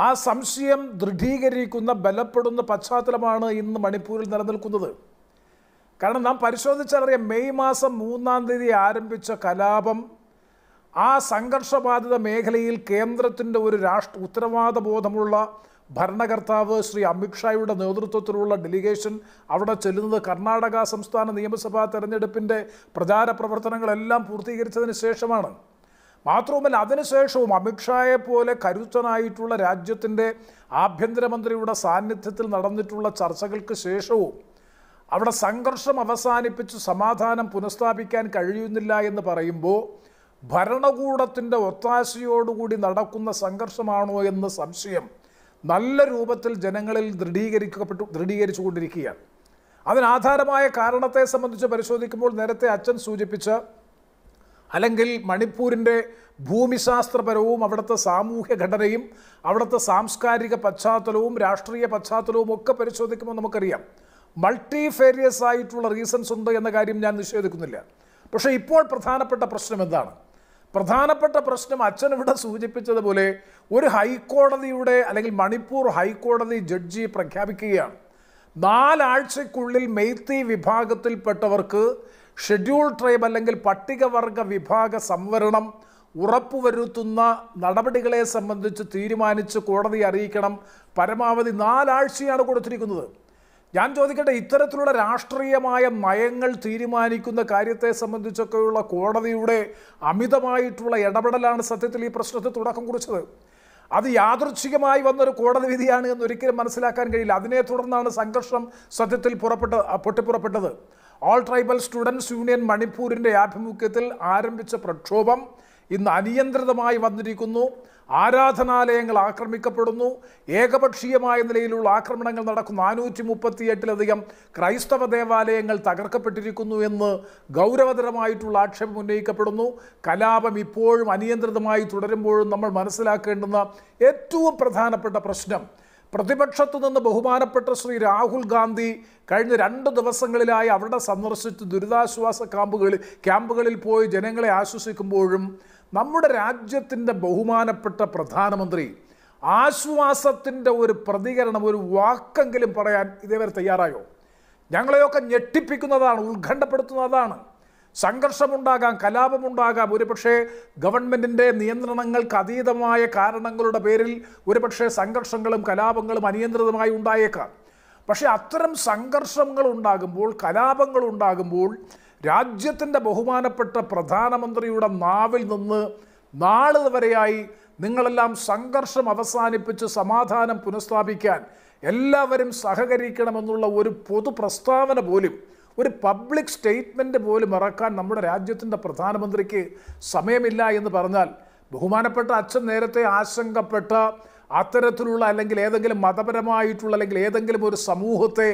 ആ സംശയം ദൃഢീകരിക്കുന്ന, ബലപ്പെടുന്ന പശ്ചാത്തലമാണ് ഇന്ന് മണിപ്പൂരിൽ നിലനിൽക്കുന്നത്. കാരണം നാം പരിശോധിച്ചറിയാം, മെയ് മാസം 3-ാം തീയതി ആരംഭിച്ച കലാപം ആ സംഘർഷബാധിത മേഖലയിൽ കേന്ദ്രത്തിൻ്റെ ഒരു ഉത്തരവാദബോധമുള്ള ഭരണകർത്താവ് ശ്രീ അമിത്ഷായുടെ നേതൃത്വത്തിലുള്ള ഡെലിഗേഷൻ അവിടെ ചെല്ലുന്നത് കർണാടക സംസ്ഥാന നിയമസഭാ തെരഞ്ഞെടുപ്പിൻ്റെ പ്രചാര പ്രവർത്തനങ്ങളെല്ലാം പൂർത്തീകരിച്ചതിന് ശേഷമാണ്. മാത്രവുമല്ല, അതിനുശേഷവും അമിത്ഷായെ പോലെ കരുത്തനായിട്ടുള്ള രാജ്യത്തിൻ്റെ ആഭ്യന്തരമന്ത്രിയുടെ സാന്നിധ്യത്തിൽ നടന്നിട്ടുള്ള ചർച്ചകൾക്ക് ശേഷവും അവിടെ സംഘർഷം അവസാനിപ്പിച്ച് സമാധാനം പുനഃസ്ഥാപിക്കാൻ കഴിയുന്നില്ല എന്ന് പറയുമ്പോൾ ഭരണകൂടത്തിൻ്റെ ഒത്താശയോടുകൂടി നടക്കുന്ന സംഘർഷമാണോ എന്ന സംശയം നല്ല രൂപത്തിൽ ജനങ്ങളിൽ ദൃഢീകരിച്ചു കൊണ്ടിരിക്കുകയാണ്. അതിനാധാരമായ കാരണത്തെ സംബന്ധിച്ച് പരിശോധിക്കുമ്പോൾ നേരത്തെ അച്ഛൻ സൂചിപ്പിച്ച, അല്ലെങ്കിൽ മണിപ്പൂരിൻ്റെ ഭൂമിശാസ്ത്രപരവും അവിടുത്തെ സാമൂഹ്യ ഘടനയും അവിടുത്തെ സാംസ്കാരിക പശ്ചാത്തലവും രാഷ്ട്രീയ പശ്ചാത്തലവും ഒക്കെ പരിശോധിക്കുമ്പോൾ നമുക്കറിയാം മൾട്ടിഫേരിയസ് ആയിട്ടുള്ള റീസൺസ് ഉണ്ട് എന്ന കാര്യം ഞാൻ നിഷേധിക്കുന്നില്ല. പക്ഷേ ഇപ്പോൾ പ്രധാനപ്പെട്ട പ്രശ്നം എന്താണ്? പ്രധാനപ്പെട്ട പ്രശ്നം അച്ഛൻ ഇവിടെ സൂചിപ്പിച്ചതുപോലെ ഒരു ഹൈക്കോടതിയുടെ, അല്ലെങ്കിൽ മണിപ്പൂർ ഹൈക്കോടതി ജഡ്ജി പ്രഖ്യാപിക്കുകയാണ് 4 ആഴ്ചയ്ക്കുള്ളിൽ മെയ്ത്തി വിഭാഗത്തിൽപ്പെട്ടവർക്ക് ഷെഡ്യൂൾ ട്രൈബ് അല്ലെങ്കിൽ പട്ടികവർഗ വിഭാഗ സംവരണം ഉറപ്പുവരുത്തുന്ന നടപടികളെ സംബന്ധിച്ച് തീരുമാനിച്ച് കോടതി അറിയിക്കണം. പരമാവധി 4 ആഴ്ചയാണ് കൊടുത്തിരിക്കുന്നത്. ഞാൻ ചോദിക്കട്ടെ, ഇത്തരത്തിലുള്ള രാഷ്ട്രീയമായ നയങ്ങൾ തീരുമാനിക്കുന്ന കാര്യത്തെ സംബന്ധിച്ചൊക്കെയുള്ള കോടതിയുടെ അമിതമായിട്ടുള്ള ഇടപെടലാണ് സത്യത്തിൽ ഈ പ്രശ്നത്തിൽ തുടക്കം കുറിച്ചത്. അത് യാദൃച്ഛികമായി വന്നൊരു കോടതി വിധിയാണ് എന്നൊരിക്കലും മനസ്സിലാക്കാൻ കഴിയില്ല. അതിനെ തുടർന്നാണ് സംഘർഷം സത്യത്തിൽ പൊട്ടിപ്പുറപ്പെട്ടത്. ഓൾ ട്രൈബൽ സ്റ്റുഡൻസ് യൂണിയൻ മണിപ്പൂരിൻ്റെ ആഭിമുഖ്യത്തിൽ ആരംഭിച്ച പ്രക്ഷോഭം ഇന്ന് അനിയന്ത്രിതമായി വന്നിരിക്കുന്നു. ആരാധനാലയങ്ങൾ ആക്രമിക്കപ്പെടുന്നു, ഏകപക്ഷീയമായ നിലയിലുള്ള ആക്രമണങ്ങൾ നടക്കുന്നു, 438-ലധികം ക്രൈസ്തവ ദേവാലയങ്ങൾ തകർക്കപ്പെട്ടിരിക്കുന്നു എന്ന് ഗൗരവതരമായിട്ടുള്ള ആക്ഷേപം ഉന്നയിക്കപ്പെടുന്നു. കലാപം ഇപ്പോഴും അനിയന്ത്രിതമായി തുടരുമ്പോഴും നമ്മൾ മനസ്സിലാക്കേണ്ടുന്ന ഏറ്റവും പ്രധാനപ്പെട്ട പ്രശ്നം, പ്രതിപക്ഷത്തു നിന്ന് ബഹുമാനപ്പെട്ട ശ്രീ രാഹുൽ ഗാന്ധി കഴിഞ്ഞ 2 ദിവസങ്ങളിലായി അവിടെ സന്ദർശിച്ച് ദുരിതാശ്വാസ ക്യാമ്പുകളിൽ പോയി ജനങ്ങളെ ആശ്വസിക്കുമ്പോഴും നമ്മുടെ രാജ്യത്തിൻ്റെ ബഹുമാനപ്പെട്ട പ്രധാനമന്ത്രി ആശ്വാസത്തിൻ്റെ ഒരു പ്രതികരണം, ഒരു വാക്കെങ്കിലും പറയാൻ ഇതേവരെ തയ്യാറായോ? ഞങ്ങളെയൊക്കെ ഞെട്ടിപ്പിക്കുന്നതാണ്, ഉത്കണ്ഠപ്പെടുത്തുന്നതാണ്. സംഘർഷമുണ്ടാകാം, കലാപമുണ്ടാകാം, ഒരുപക്ഷെ ഗവൺമെൻറ്റിൻ്റെ നിയന്ത്രണങ്ങൾക്ക് അതീതമായ കാരണങ്ങളുടെ പേരിൽ ഒരുപക്ഷെ സംഘർഷങ്ങളും കലാപങ്ങളും അനിയന്ത്രിതമായി ഉണ്ടായേക്കാം. പക്ഷേ അത്തരം സംഘർഷങ്ങൾ ഉണ്ടാകുമ്പോൾ, കലാപങ്ങൾ ഉണ്ടാകുമ്പോൾ രാജ്യത്തിൻ്റെ ബഹുമാനപ്പെട്ട പ്രധാനമന്ത്രിയുടെ നാവിൽ നിന്ന് നാളെ വരെയായി നിങ്ങളെല്ലാം സംഘർഷം അവസാനിപ്പിച്ച് സമാധാനം പുനഃസ്ഥാപിക്കാൻ എല്ലാവരും സഹകരിക്കണമെന്നുള്ള ഒരു പൊതു പ്രസ്താവന പോലും, ഒരു പബ്ലിക് സ്റ്റേറ്റ്മെൻറ്റ് പോലും ഇറക്കാൻ നമ്മുടെ രാജ്യത്തിൻ്റെ പ്രധാനമന്ത്രിക്ക് സമയമില്ല എന്ന് പറഞ്ഞാൽ, ബഹുമാനപ്പെട്ട അച്ഛൻ നേരത്തെ ആശങ്കപ്പെട്ട അത്തരത്തിലുള്ള അല്ലെങ്കിൽ ഏതെങ്കിലും മതപരമായിട്ടുള്ള അല്ലെങ്കിൽ ഏതെങ്കിലും ഒരു സമൂഹത്തെ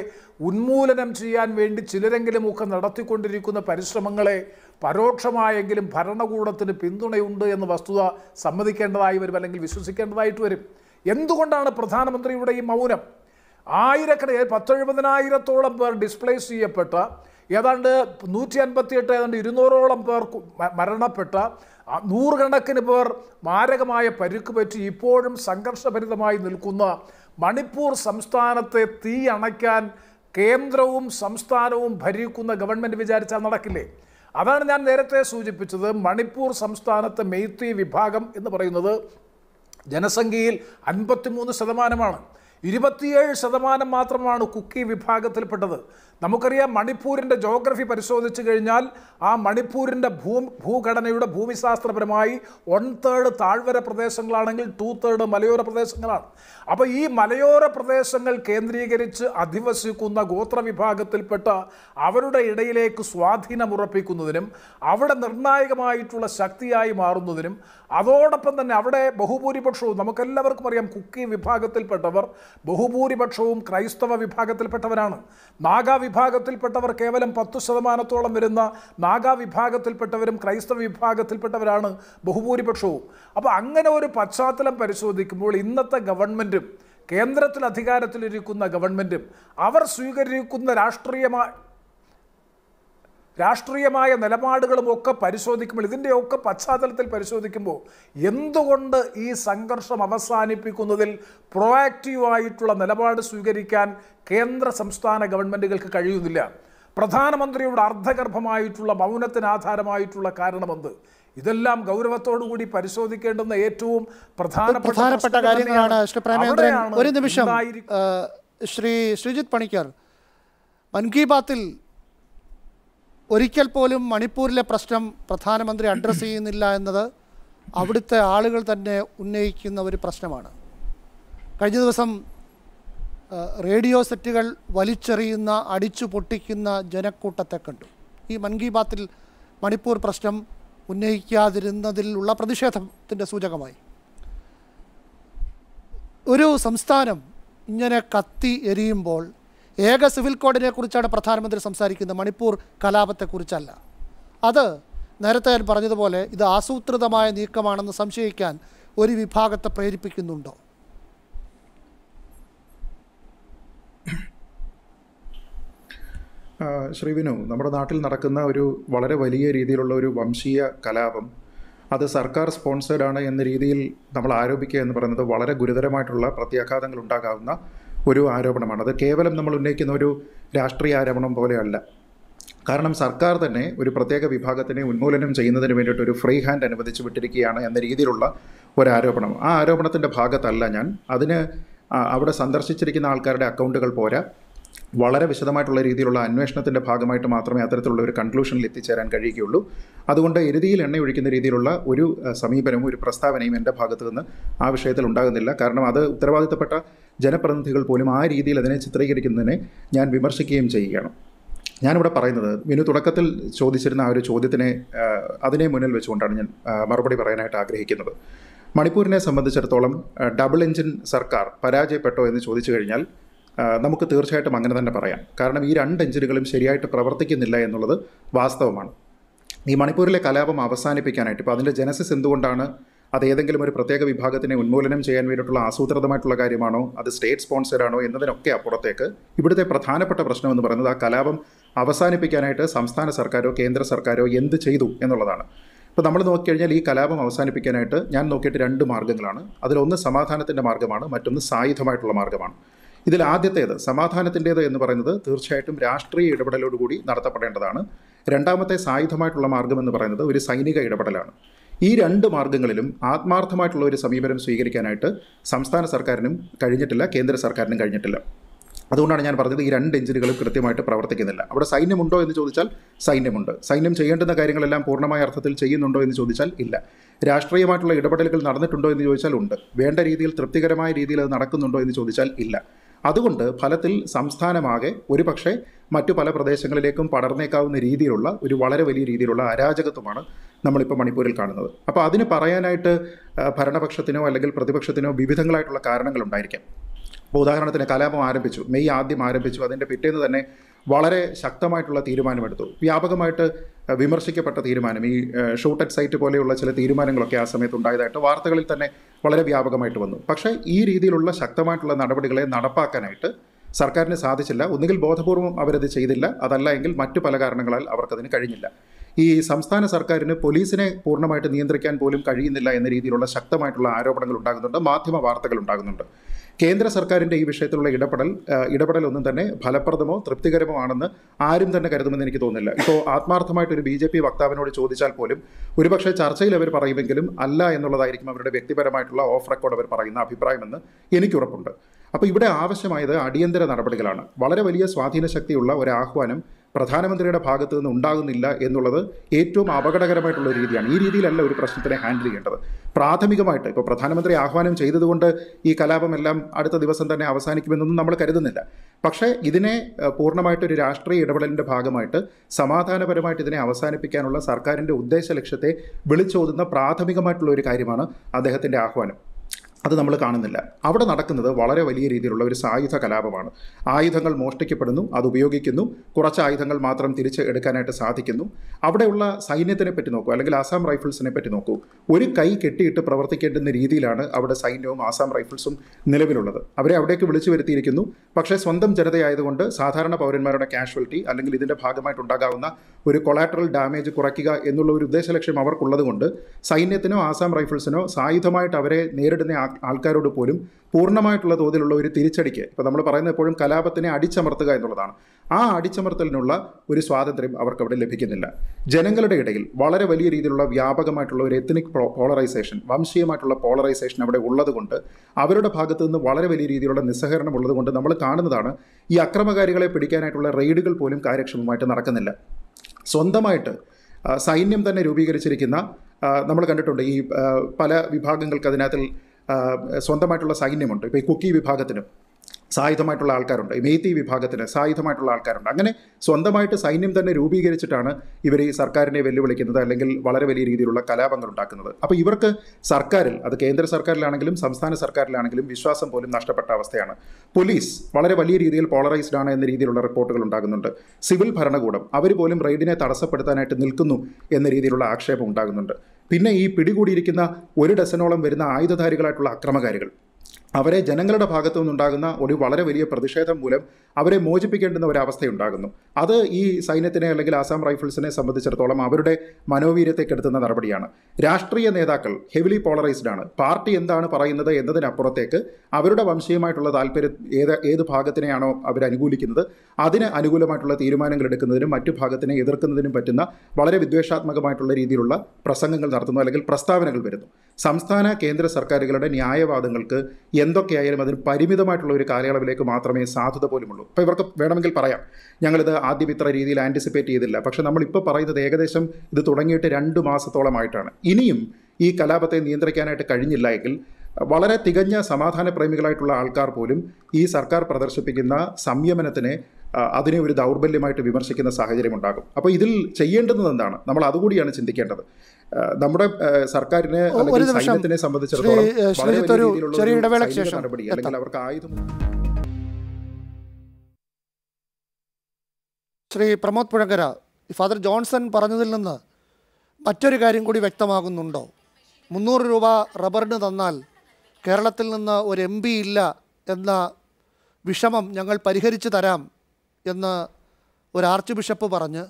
ഉന്മൂലനം ചെയ്യാൻ വേണ്ടി ചിലരെങ്കിലും ഒക്കെ നടത്തിക്കൊണ്ടിരിക്കുന്ന പരിശ്രമങ്ങളെ പരോക്ഷമായെങ്കിലും ഭരണകൂടത്തിന് പിന്തുണയുണ്ട് എന്ന വസ്തുത സമ്മതിക്കേണ്ടതായി വരും, അല്ലെങ്കിൽ വിശ്വസിക്കേണ്ടതായിട്ട് വരും. എന്തുകൊണ്ടാണ് പ്രധാനമന്ത്രിയുടെ ഈ മൗനം? ആയിരക്കണക്കിന് 170,000-ഓളം പേർ ഡിസ്പ്ലേസ് ചെയ്യപ്പെട്ട, ഏതാണ്ട് 158 ഏതാണ്ട് 200-ഓളം പേർ മരണപ്പെട്ട, 100,000 പേർ മാരകമായ പരുക്ക് പറ്റി ഇപ്പോഴും സംഘർഷഭരിതമായി നിൽക്കുന്ന മണിപ്പൂർ സംസ്ഥാനത്തെ തീ അണയ്ക്കാൻ കേന്ദ്രവും സംസ്ഥാനവും ഭരിക്കുന്ന ഗവൺമെൻറ് വിചാരിച്ചാൽ നടക്കില്ലേ? അതാണ് ഞാൻ നേരത്തെ സൂചിപ്പിച്ചത്. മണിപ്പൂർ സംസ്ഥാനത്തെ മെയ്ത്തി വിഭാഗം എന്ന് പറയുന്നത് ജനസംഖ്യയിൽ 53%. 27% മാത്രമാണ് കുക്കി വിഭാഗത്തിൽപ്പെട്ടത്. നമുക്കറിയാം, മണിപ്പൂരിൻ്റെ ജോഗ്രഫി പരിശോധിച്ച് കഴിഞ്ഞാൽ ആ മണിപ്പൂരിൻ്റെ ഭൂഘടനയുടെ ഭൂമിശാസ്ത്രപരമായി 1/3 താഴ്വര പ്രദേശങ്ങളാണെങ്കിൽ 2/3 മലയോര പ്രദേശങ്ങളാണ്. അപ്പോൾ ഈ മലയോര പ്രദേശങ്ങൾ കേന്ദ്രീകരിച്ച് അധിവസിക്കുന്ന ഗോത്രവിഭാഗത്തിൽപ്പെട്ട അവരുടെ ഇടയിലേക്ക് സ്വാധീനമുറപ്പിക്കുന്നതിനും അവിടെ നിർണായകമായിട്ടുള്ള ശക്തിയായി മാറുന്നതിനും, അതോടൊപ്പം തന്നെ അവിടെ ബഹുഭൂരിപക്ഷവും, നമുക്കെല്ലാവർക്കും അറിയാം, കുക്കി വിഭാഗത്തിൽപ്പെട്ടവർ ബഹുഭൂരിപക്ഷവും ക്രൈസ്തവ വിഭാഗത്തിൽപ്പെട്ടവരാണ്. നാഗാ വിഭാഗത്തിൽപ്പെട്ടവർ കേവലം 10%-ഓളം വരുന്ന നാഗാ വിഭാഗത്തിൽപ്പെട്ടവരും ക്രൈസ്തവ വിഭാഗത്തിൽപ്പെട്ടവരാണ് ബഹുഭൂരിപക്ഷവും. അപ്പോൾ അങ്ങനെ ഒരു പശ്ചാത്തലം പരിശോധിക്കുമ്പോൾ ഇന്നത്തെ ഗവൺമെൻറ്റും കേന്ദ്രത്തിൽ അധികാരത്തിലിരിക്കുന്ന ഗവൺമെൻറ്റും അവർ സ്വീകരിക്കുന്ന രാഷ്ട്രീയമായ നിലപാടുകളുമൊക്കെ പരിശോധിക്കുമ്പോൾ, ഇതിൻ്റെയൊക്കെ പശ്ചാത്തലത്തിൽ പരിശോധിക്കുമ്പോൾ, എന്തുകൊണ്ട് ഈ സംഘർഷം അവസാനിപ്പിക്കുന്നതിൽ പ്രോആക്റ്റീവായിട്ടുള്ള നിലപാട് സ്വീകരിക്കാൻ കേന്ദ്ര സംസ്ഥാന ഗവൺമെൻറ്റുകൾക്ക് കഴിയുന്നില്ല? പ്രധാനമന്ത്രിയുടെ അർദ്ധഗർഭമായിട്ടുള്ള മൗനത്തിനാധാരമായിട്ടുള്ള കാരണമെന്ത്? ഇതെല്ലാം ഗൗരവത്തോടുകൂടി പരിശോധിക്കേണ്ടുന്ന ഏറ്റവും പ്രധാനപ്പെട്ട കാര്യങ്ങളാണ്. ഒരു നിമിഷം ശ്രീ ശ്രീജിത്ത് പണിക്കർ, മൻ കി ബാത്തിൽ ഒരിക്കൽ പോലും മണിപ്പൂരിലെ പ്രശ്നം പ്രധാനമന്ത്രി അഡ്രസ്സ് ചെയ്യുന്നില്ല എന്നത് അവിടുത്തെ ആളുകൾ തന്നെ ഉന്നയിക്കുന്ന ഒരു പ്രശ്നമാണ്. കഴിഞ്ഞ ദിവസം റേഡിയോ സെറ്റുകൾ വലിച്ചെറിയുന്ന, അടിച്ചു പൊട്ടിക്കുന്ന ജനക്കൂട്ടത്തെ കണ്ടു. ഈ മൻ കി ബാത്തിൽ മണിപ്പൂർ പ്രശ്നം ഉന്നയിക്കാതിരുന്നതിലുള്ള പ്രതിഷേധത്തിൻ്റെ സൂചകമായി ഒരു സംസ്ഥാനം ഇങ്ങനെ കത്തി എരിയുമ്പോൾ, ഏക സിവിൽ കോഡിനെ കുറിച്ചാണ് പ്രധാനമന്ത്രി സംസാരിക്കുന്നത്, മണിപ്പൂർ കലാപത്തെക്കുറിച്ചല്ല. അത് നേരത്തെ ഞാൻ പറഞ്ഞതുപോലെ ഇത് ആസൂത്രിതമായ നീക്കമാണെന്ന് സംശയിക്കാൻ ഒരു വിഭാഗത്തെ പ്രേരിപ്പിക്കുന്നുണ്ടോ? ശ്രീവിനു, നമ്മുടെ നാട്ടിൽ നടക്കുന്ന ഒരു വളരെ വലിയ രീതിയിലുള്ള ഒരു വംശീയ കലാപം, അത് സർക്കാർ സ്പോൺസേഡാണ് എന്ന രീതിയിൽ നമ്മൾ ആരോപിക്കുക എന്ന് പറയുന്നത് വളരെ ഗുരുതരമായിട്ടുള്ള പ്രത്യാഘാതങ്ങൾ ഉണ്ടാകാവുന്ന ഒരു ആരോപണമാണ്. അത് കേവലം നമ്മൾ ഉന്നയിക്കുന്ന ഒരു രാഷ്ട്രീയ ആരോപണം പോലെയല്ല. കാരണം സർക്കാർ തന്നെ ഒരു പ്രത്യേക വിഭാഗത്തിനെ ഉന്മൂലനം ചെയ്യുന്നതിന് വേണ്ടിയിട്ട് ഒരു ഫ്രീ ഹാൻഡ് അനുവദിച്ച് വിട്ടിരിക്കുകയാണ് എന്ന രീതിയിലുള്ള ഒരു ആരോപണം. ആ ആരോപണത്തിൻ്റെ ഭാഗത്തല്ല ഞാൻ. അതിന് അവിടെ സന്ദർശിച്ചിരിക്കുന്ന ആൾക്കാരുടെ അക്കൗണ്ടുകൾ പോരാ, വളരെ വിശദമായിട്ടുള്ള രീതിയിലുള്ള അന്വേഷണത്തിൻ്റെ ഭാഗമായിട്ട് മാത്രമേ അത്തരത്തിലുള്ള ഒരു കൺക്ലൂഷനിൽ എത്തിച്ചേരാൻ കഴിയുകയുള്ളൂ. അതുകൊണ്ട് എരുതിയിൽ എണ്ണയൊഴിക്കുന്ന രീതിയിലുള്ള ഒരു സമീപനവും ഒരു പ്രസ്താവനയും എൻ്റെ ഭാഗത്തു നിന്ന് ആ വിഷയത്തിൽ ഉണ്ടാകുന്നില്ല. കാരണം അത് ഉത്തരവാദിത്തപ്പെട്ട ജനപ്രതിനിധികൾ പോലും ആ രീതിയിൽ അതിനെ ചിത്രീകരിക്കുന്നതിനെ ഞാൻ വിമർശിക്കുകയും ചെയ്യുകയാണ്. ഞാനിവിടെ പറയുന്നത്, വിനു തുടക്കത്തിൽ ചോദിച്ചിരുന്ന ആ ഒരു ചോദ്യത്തിനെ അതിനെ മുന്നിൽ വെച്ചുകൊണ്ടാണ് ഞാൻ മറുപടി പറയാനായിട്ട് ആഗ്രഹിക്കുന്നത്. മണിപ്പൂരിനെ സംബന്ധിച്ചിടത്തോളം ഡബിൾ എൻജിൻ സർക്കാർ പരാജയപ്പെട്ടോ എന്ന് ചോദിച്ചു കഴിഞ്ഞാൽ നമുക്ക് തീർച്ചയായിട്ടും അങ്ങനെ തന്നെ പറയാം. കാരണം ഈ രണ്ട് എഞ്ചിനുകളും ശരിയായിട്ട് പ്രവർത്തിക്കുന്നില്ല എന്നുള്ളത് വാസ്തവമാണ്. ഈ മണിപ്പൂരിലെ കലാപം അവസാനിപ്പിക്കാനായിട്ട്, ഇപ്പോൾ അതിൻ്റെ ജനസിസ് എന്തുകൊണ്ടാണ്? അത് ഏതെങ്കിലും ഒരു പ്രത്യേക വിഭാഗത്തിനെ ഉന്മൂലനം ചെയ്യാൻ വേണ്ടിയിട്ടുള്ള ആസൂത്രിതമായിട്ടുള്ള കാര്യമാണോ? അത് സ്റ്റേറ്റ് സ്പോൺസേഡാണോ എന്നതിനൊക്കെ അപ്പുറത്തേക്ക് ഇവിടുത്തെ പ്രധാനപ്പെട്ട പ്രശ്നം എന്ന് പറയുന്നത് ആ കലാപം അവസാനിപ്പിക്കാനായിട്ട് സംസ്ഥാന സർക്കാരോ കേന്ദ്ര സർക്കാരോ എന്ത് ചെയ്തു എന്നുള്ളതാണ്. ഇപ്പോൾ നമ്മൾ നോക്കിക്കഴിഞ്ഞാൽ ഈ കലാപം അവസാനിപ്പിക്കാനായിട്ട് ഞാൻ നോക്കിയിട്ട് രണ്ട് മാർഗ്ഗങ്ങളാണ്. അതിലൊന്ന് സമാധാനത്തിൻ്റെ മാർഗ്ഗമാണ്, മറ്റൊന്ന് സായുധമായിട്ടുള്ള മാർഗ്ഗമാണ്. ഇതിൽ ആദ്യത്തേത് സമാധാനത്തിൻ്റേത് എന്ന് പറയുന്നത് തീർച്ചയായിട്ടും രാഷ്ട്രീയ ഇടപെടലോടുകൂടി നടത്തപ്പെടേണ്ടതാണ്. രണ്ടാമത്തെ സായുധമായിട്ടുള്ള മാർഗ്ഗം എന്ന് പറയുന്നത് ഒരു സൈനിക ഇടപെടലാണ്. ഈ രണ്ട് മാർഗ്ഗങ്ങളിലും ആത്മാർത്ഥമായിട്ടുള്ള ഒരു സമീപനം സ്വീകരിക്കാനായിട്ട് സംസ്ഥാന സർക്കാരിനും കഴിഞ്ഞിട്ടില്ല, കേന്ദ്ര സർക്കാരിനും കഴിഞ്ഞിട്ടില്ല. അതുകൊണ്ടാണ് ഞാൻ പറഞ്ഞത് ഈ രണ്ട് എഞ്ചിനുകളും കൃത്യമായിട്ട് പ്രവർത്തിക്കുന്നില്ല. അവിടെ സൈന്യമുണ്ടോ എന്ന് ചോദിച്ചാൽ സൈന്യമുണ്ട്. സൈന്യം ചെയ്യേണ്ടുന്ന കാര്യങ്ങളെല്ലാം പൂർണ്ണമായ അർത്ഥത്തിൽ ചെയ്യുന്നുണ്ടോ എന്ന് ചോദിച്ചാൽ ഇല്ല. രാഷ്ട്രീയമായിട്ടുള്ള ഇടപെടലുകൾ നടന്നിട്ടുണ്ടോ എന്ന് ചോദിച്ചാൽ ഉണ്ട്. വേണ്ട രീതിയിൽ തൃപ്തികരമായ രീതിയിൽ അത് നടക്കുന്നുണ്ടോ എന്ന് ചോദിച്ചാൽ ഇല്ല. അതുകൊണ്ട് ഫലത്തിൽ സംസ്ഥാനമാകെ ഒരു പക്ഷേ മറ്റു പല പ്രദേശങ്ങളിലേക്കും പടർന്നേക്കാവുന്ന രീതിയിലുള്ള ഒരു വളരെ വലിയ രീതിയിലുള്ള അരാജകത്വമാണ് നമ്മളിപ്പോൾ മണിപ്പൂരിൽ കാണുന്നത്. അപ്പോൾ അതിന് പറയാനായിട്ട് ഭരണപക്ഷത്തിനോ അല്ലെങ്കിൽ പ്രതിപക്ഷത്തിനോ വിവിധങ്ങളായിട്ടുള്ള കാരണങ്ങളുണ്ടായിരിക്കാം. അപ്പോൾ ഉദാഹരണത്തിന് കലാപം ആരംഭിച്ചു, മെയ് 1 ആരംഭിച്ചു, അതിൻ്റെ പിറ്റേന്ന് തന്നെ വളരെ ശക്തമായിട്ടുള്ള തീരുമാനമെടുത്തു, വ്യാപകമായിട്ട് വിമർശിക്കപ്പെട്ട തീരുമാനം. ഈ ഷൂട്ട് അറ്റ് സൈറ്റ് പോലെയുള്ള ചില തീരുമാനങ്ങളൊക്കെ ആ സമയത്ത് ഉണ്ടായതായിട്ട് വാർത്തകളിൽ തന്നെ വളരെ വ്യാപകമായിട്ട് വന്നു. പക്ഷേ ഈ രീതിയിലുള്ള ശക്തമായിട്ടുള്ള നടപടികളെ നടപ്പാക്കാനായിട്ട് സർക്കാരിന് സാധിച്ചില്ല. ഒന്നുകിൽ ബോധപൂർവം അവരത് ചെയ്തില്ല, അതല്ല എങ്കിൽ മറ്റു പല കാരണങ്ങളാൽ അവർക്കതിന് കഴിഞ്ഞില്ല. ഈ സംസ്ഥാന സർക്കാരിന് പോലീസിനെ പൂർണ്ണമായിട്ട് നിയന്ത്രിക്കാൻ പോലും കഴിയുന്നില്ല എന്ന രീതിയിലുള്ള ശക്തമായിട്ടുള്ള ആരോപണങ്ങൾ ഉണ്ടാകുന്നുണ്ട്, മാധ്യമ വാർത്തകൾ ഉണ്ടാകുന്നുണ്ട്. കേന്ദ്ര സർക്കാരിൻ്റെ ഈ വിഷയത്തിലുള്ള ഇടപെടലൊന്നും തന്നെ ഫലപ്രദമോ തൃപ്തികരമോ ആണെന്ന് ആരും തന്നെ കരുതുമെന്ന് എനിക്ക് തോന്നുന്നില്ല. ഇപ്പോൾ ആത്മാർത്ഥമായിട്ടൊരു BJP വക്താവിനോട് ചോദിച്ചാൽ പോലും ഒരുപക്ഷെ ചർച്ചയിൽ അവർ പറയുമെങ്കിലും അല്ല എന്നുള്ളതായിരിക്കും അവരുടെ വ്യക്തിപരമായിട്ടുള്ള ഓഫ് റെക്കോർഡ് അവർ പറയുന്ന അഭിപ്രായമെന്ന് എനിക്ക് ഉറപ്പുണ്ട്. അപ്പോൾ ഇവിടെ ആവശ്യമായത് അടിയന്തര നടപടികളാണ്. വളരെ വലിയ സ്വാധീനശക്തിയുള്ള ഒരു ആഹ്വാനം പ്രധാനമന്ത്രിയുടെ ഭാഗത്തു നിന്ന് ഉണ്ടാകുന്നില്ല എന്നുള്ളത് ഏറ്റവും അപകടകരമായിട്ടുള്ള രീതിയാണ്. ഈ രീതിയിലല്ല ഒരു പ്രശ്നത്തിനെ ഹാൻഡിൽ ചെയ്യേണ്ടത്. പ്രാഥമികമായിട്ട് ഇപ്പോൾ പ്രധാനമന്ത്രി ആഹ്വാനം ചെയ്തതുകൊണ്ട് ഈ കലാപമെല്ലാം അടുത്ത ദിവസം തന്നെ അവസാനിക്കുമെന്നൊന്നും നമ്മൾ കരുതുന്നില്ല. പക്ഷേ ഇതിനെ പൂർണ്ണമായിട്ടൊരു രാഷ്ട്രീയ ഇടപെടലിൻ്റെ ഭാഗമായിട്ട് സമാധാനപരമായിട്ട് ഇതിനെ അവസാനിപ്പിക്കാനുള്ള സർക്കാരിൻ്റെ ഉദ്ദേശ ലക്ഷ്യത്തെ വിളിച്ചോതുന്ന പ്രാഥമികമായിട്ടുള്ള ഒരു കാര്യമാണ് അദ്ദേഹത്തിൻ്റെ ആഹ്വാനം. അത് നമ്മൾ കാണുന്നില്ല. അവിടെ നടക്കുന്നത് വളരെ വലിയ രീതിയിലുള്ള ഒരു സായുധ കലാപമാണ്. ആയുധങ്ങൾ മോഷ്ടിക്കപ്പെടുന്നു, അത് ഉപയോഗിക്കുന്നു, കുറച്ച് ആയുധങ്ങൾ മാത്രം തിരിച്ച് എടുക്കാനായിട്ട് സാധിക്കുന്നു. അവിടെയുള്ള സൈന്യത്തിനെ പറ്റി നോക്കൂ, അല്ലെങ്കിൽ ആസാം റൈഫിൾസിനെ പറ്റി നോക്കൂ. ഒരു കൈ കെട്ടിയിട്ട് പ്രവർത്തിക്കേണ്ടുന്ന രീതിയിലാണ് അവിടെ സൈന്യവും ആസാം റൈഫിൾസും നിലവിലുള്ളത്. അവരെ അവിടേക്ക് വിളിച്ചു വരുത്തിയിരിക്കുന്നു. പക്ഷേ സ്വന്തം ജനതയായതുകൊണ്ട് സാധാരണ പൗരന്മാരുടെ കാഷ്വൽറ്റി അല്ലെങ്കിൽ ഇതിൻ്റെ ഭാഗമായിട്ടുണ്ടാകാവുന്ന ഒരു കൊളാറ്ററൽ ഡാമേജ് കുറയ്ക്കുക എന്നുള്ള ഒരു ഉദ്ദേശ ലക്ഷ്യം അവർക്കുള്ളതുകൊണ്ട് സൈന്യത്തിനോ ആസാം റൈഫിൾസിനോ സായുധമായിട്ട് അവരെ നേരിടുന്ന ആൾക്കാരോട് പോലും പൂർണ്ണമായിട്ടുള്ള തോതിലുള്ള ഒരു തിരിച്ചടിക്ക്, ഇപ്പോൾ നമ്മൾ പറയുന്ന എപ്പോഴും കലാപത്തിനെ അടിച്ചമർത്തുക എന്നുള്ളതാണ്, ആ അടിച്ചമർത്തലിനുള്ള ഒരു സ്വാതന്ത്ര്യം അവർക്കവിടെ ലഭിക്കുന്നില്ല. ജനങ്ങളുടെ ഇടയിൽ വളരെ വലിയ രീതിയിലുള്ള വ്യാപകമായിട്ടുള്ള ഒരു എത്നിക് പോളറൈസേഷൻ, വംശീയമായിട്ടുള്ള പോളറൈസേഷൻ അവിടെ ഉള്ളതുകൊണ്ട്, അവരുടെ ഭാഗത്തു നിന്ന് വളരെ വലിയ രീതിയിലുള്ള നിസ്സഹകരണം ഉള്ളതുകൊണ്ട് നമ്മൾ കാണുന്നതാണ് ഈ അക്രമകാരികളെ പിടിക്കാനായിട്ടുള്ള റെയ്ഡുകൾ പോലും കാര്യക്ഷമമായിട്ട് നടക്കുന്നില്ല. സ്വന്തമായിട്ട് സൈന്യം തന്നെ രൂപീകരിച്ചിരിക്കുന്ന നമ്മൾ കണ്ടിട്ടുണ്ട്. ഈ പല വിഭാഗങ്ങൾക്ക് അതിനകത്തിൽ സ്വന്തമായിട്ടുള്ള സൈന്യമുണ്ട്. ഇപ്പോൾ ഈ കുക്കി വിഭാഗത്തിന് സായുധമായിട്ടുള്ള ആൾക്കാരുണ്ട്, മെയ്തി വിഭാഗത്തിന് സായുധമായിട്ടുള്ള ആൾക്കാരുണ്ട്. അങ്ങനെ സ്വന്തമായിട്ട് സൈന്യം തന്നെ രൂപീകരിച്ചിട്ടാണ് ഇവർ ഈ സർക്കാരിനെ വെല്ലുവിളിക്കുന്നത്, അല്ലെങ്കിൽ വളരെ വലിയ രീതിയിലുള്ള കലാപങ്ങൾ ഉണ്ടാക്കുന്നത്. അപ്പോൾ ഇവർക്ക് സർക്കാരിൽ, അത് കേന്ദ്ര സർക്കാരിലാണെങ്കിലും സംസ്ഥാന സർക്കാരിലാണെങ്കിലും, വിശ്വാസം പോലും നഷ്ടപ്പെട്ട അവസ്ഥയാണ്. പോലീസ് വളരെ വലിയ രീതിയിൽ പോളറൈസ്ഡ് ആണ് എന്ന രീതിയിലുള്ള റിപ്പോർട്ടുകൾ ഉണ്ടാകുന്നുണ്ട്. സിവിൽ ഭരണകൂടം അവർ പോലും റെയ്ഡിനെ തടസ്സപ്പെടുത്താനായിട്ട് നിൽക്കുന്നു എന്ന രീതിയിലുള്ള ആക്ഷേപം ഉണ്ടാകുന്നുണ്ട്. പിന്നെ ഈ പിടികൂടിയിരിക്കുന്ന 1 ഡസനോളം വരുന്ന ആയുധധാരികളായിട്ടുള്ള അക്രമകാരികൾ, അവരെ ജനങ്ങളുടെ ഭാഗത്തു നിന്നുണ്ടാകുന്ന ഒരു വളരെ വലിയ പ്രതിഷേധം മൂലം അവരെ മോചിപ്പിക്കേണ്ടുന്ന ഒരവസ്ഥയുണ്ടാകുന്നു. അത് ഈ സൈന്യത്തിനെ അല്ലെങ്കിൽ ആസാം റൈഫിൾസിനെ സംബന്ധിച്ചിടത്തോളം അവരുടെ മനോവീര്യത്തെ കെടുത്തുന്ന നടപടിയാണ്. രാഷ്ട്രീയ നേതാക്കൾ ഹെവിലി പോളറൈസ്ഡ് ആണ്. പാർട്ടി എന്താണ് പറയുന്നത് എന്നതിനപ്പുറത്തേക്ക് അവരുടെ വംശീയമായിട്ടുള്ള താല്പര്യം, ഏത് ഭാഗത്തിനെയാണോ അവരനുകൂലിക്കുന്നത് അതിന് അനുകൂലമായിട്ടുള്ള തീരുമാനങ്ങൾ എടുക്കുന്നതിനും മറ്റു ഭാഗത്തിനെ എതിർക്കുന്നതിനും പറ്റുന്ന വളരെ വിദ്വേഷാത്മകമായിട്ടുള്ള രീതിയിലുള്ള പ്രസംഗങ്ങൾ നടത്തുന്നു, അല്ലെങ്കിൽ പ്രസ്താവനകൾ വരുന്നു. സംസ്ഥാന കേന്ദ്ര സർക്കാരുകളുടെ ന്യായവാദങ്ങൾക്ക് എന്തൊക്കെയായാലും അതിന് പരിമിതമായിട്ടുള്ള ഒരു കാലയളവിലേക്ക് മാത്രമേ സാധുത പോലുമുള്ളൂ. അപ്പോൾ ഇവർക്ക് വേണമെങ്കിൽ പറയാം, ഞങ്ങളിത് ആദ്യം ഇത്ര രീതിയിൽ ആൻറ്റിസിപ്പേറ്റ് ചെയ്തില്ല. പക്ഷേ നമ്മളിപ്പോൾ പറയുന്നത് ഏകദേശം ഇത് തുടങ്ങിയിട്ട് 2 മാസത്തോളമായിട്ടാണ്. ഇനിയും ഈ കലാപത്തെ നിയന്ത്രിക്കാനായിട്ട് കഴിഞ്ഞില്ല എങ്കിൽ വളരെ തികഞ്ഞ സമാധാന പ്രേമികളായിട്ടുള്ള ആൾക്കാർ പോലും ഈ സർക്കാർ പ്രദർശിപ്പിക്കുന്ന സംയമനത്തിനെ, അതിനെ ഒരു ദൗർബല്യമായിട്ട് വിമർശിക്കുന്ന സാഹചര്യം ഉണ്ടാകും. അപ്പോൾ ഇതിൽ ചെയ്യേണ്ടുന്നത് എന്താണ്? നമ്മൾ അതുകൂടിയാണ് ചിന്തിക്കേണ്ടത്. നമ്മുടെ സർക്കാരിനെ സൈന്യത്തിനെ സംബന്ധിച്ചിടത്തോളം നടപടി, അല്ലെങ്കിൽ അവർക്ക് ആയുധം. ശ്രീ പ്രമോദ് പുഴങ്കര, ഫാദർ ജോൺസൺ പറഞ്ഞതിൽ നിന്ന് മറ്റൊരു കാര്യം കൂടി വ്യക്തമാകുന്നുണ്ടോ? 300 രൂപ റബ്ബറിന് തന്നാൽ കേരളത്തിൽ നിന്ന് ഒരു MP ഇല്ല എന്ന വിഷമം ഞങ്ങൾ പരിഹരിച്ചു തരാം എന്ന് ഒരു ആർച്ച് ബിഷപ്പ് പറഞ്ഞ്,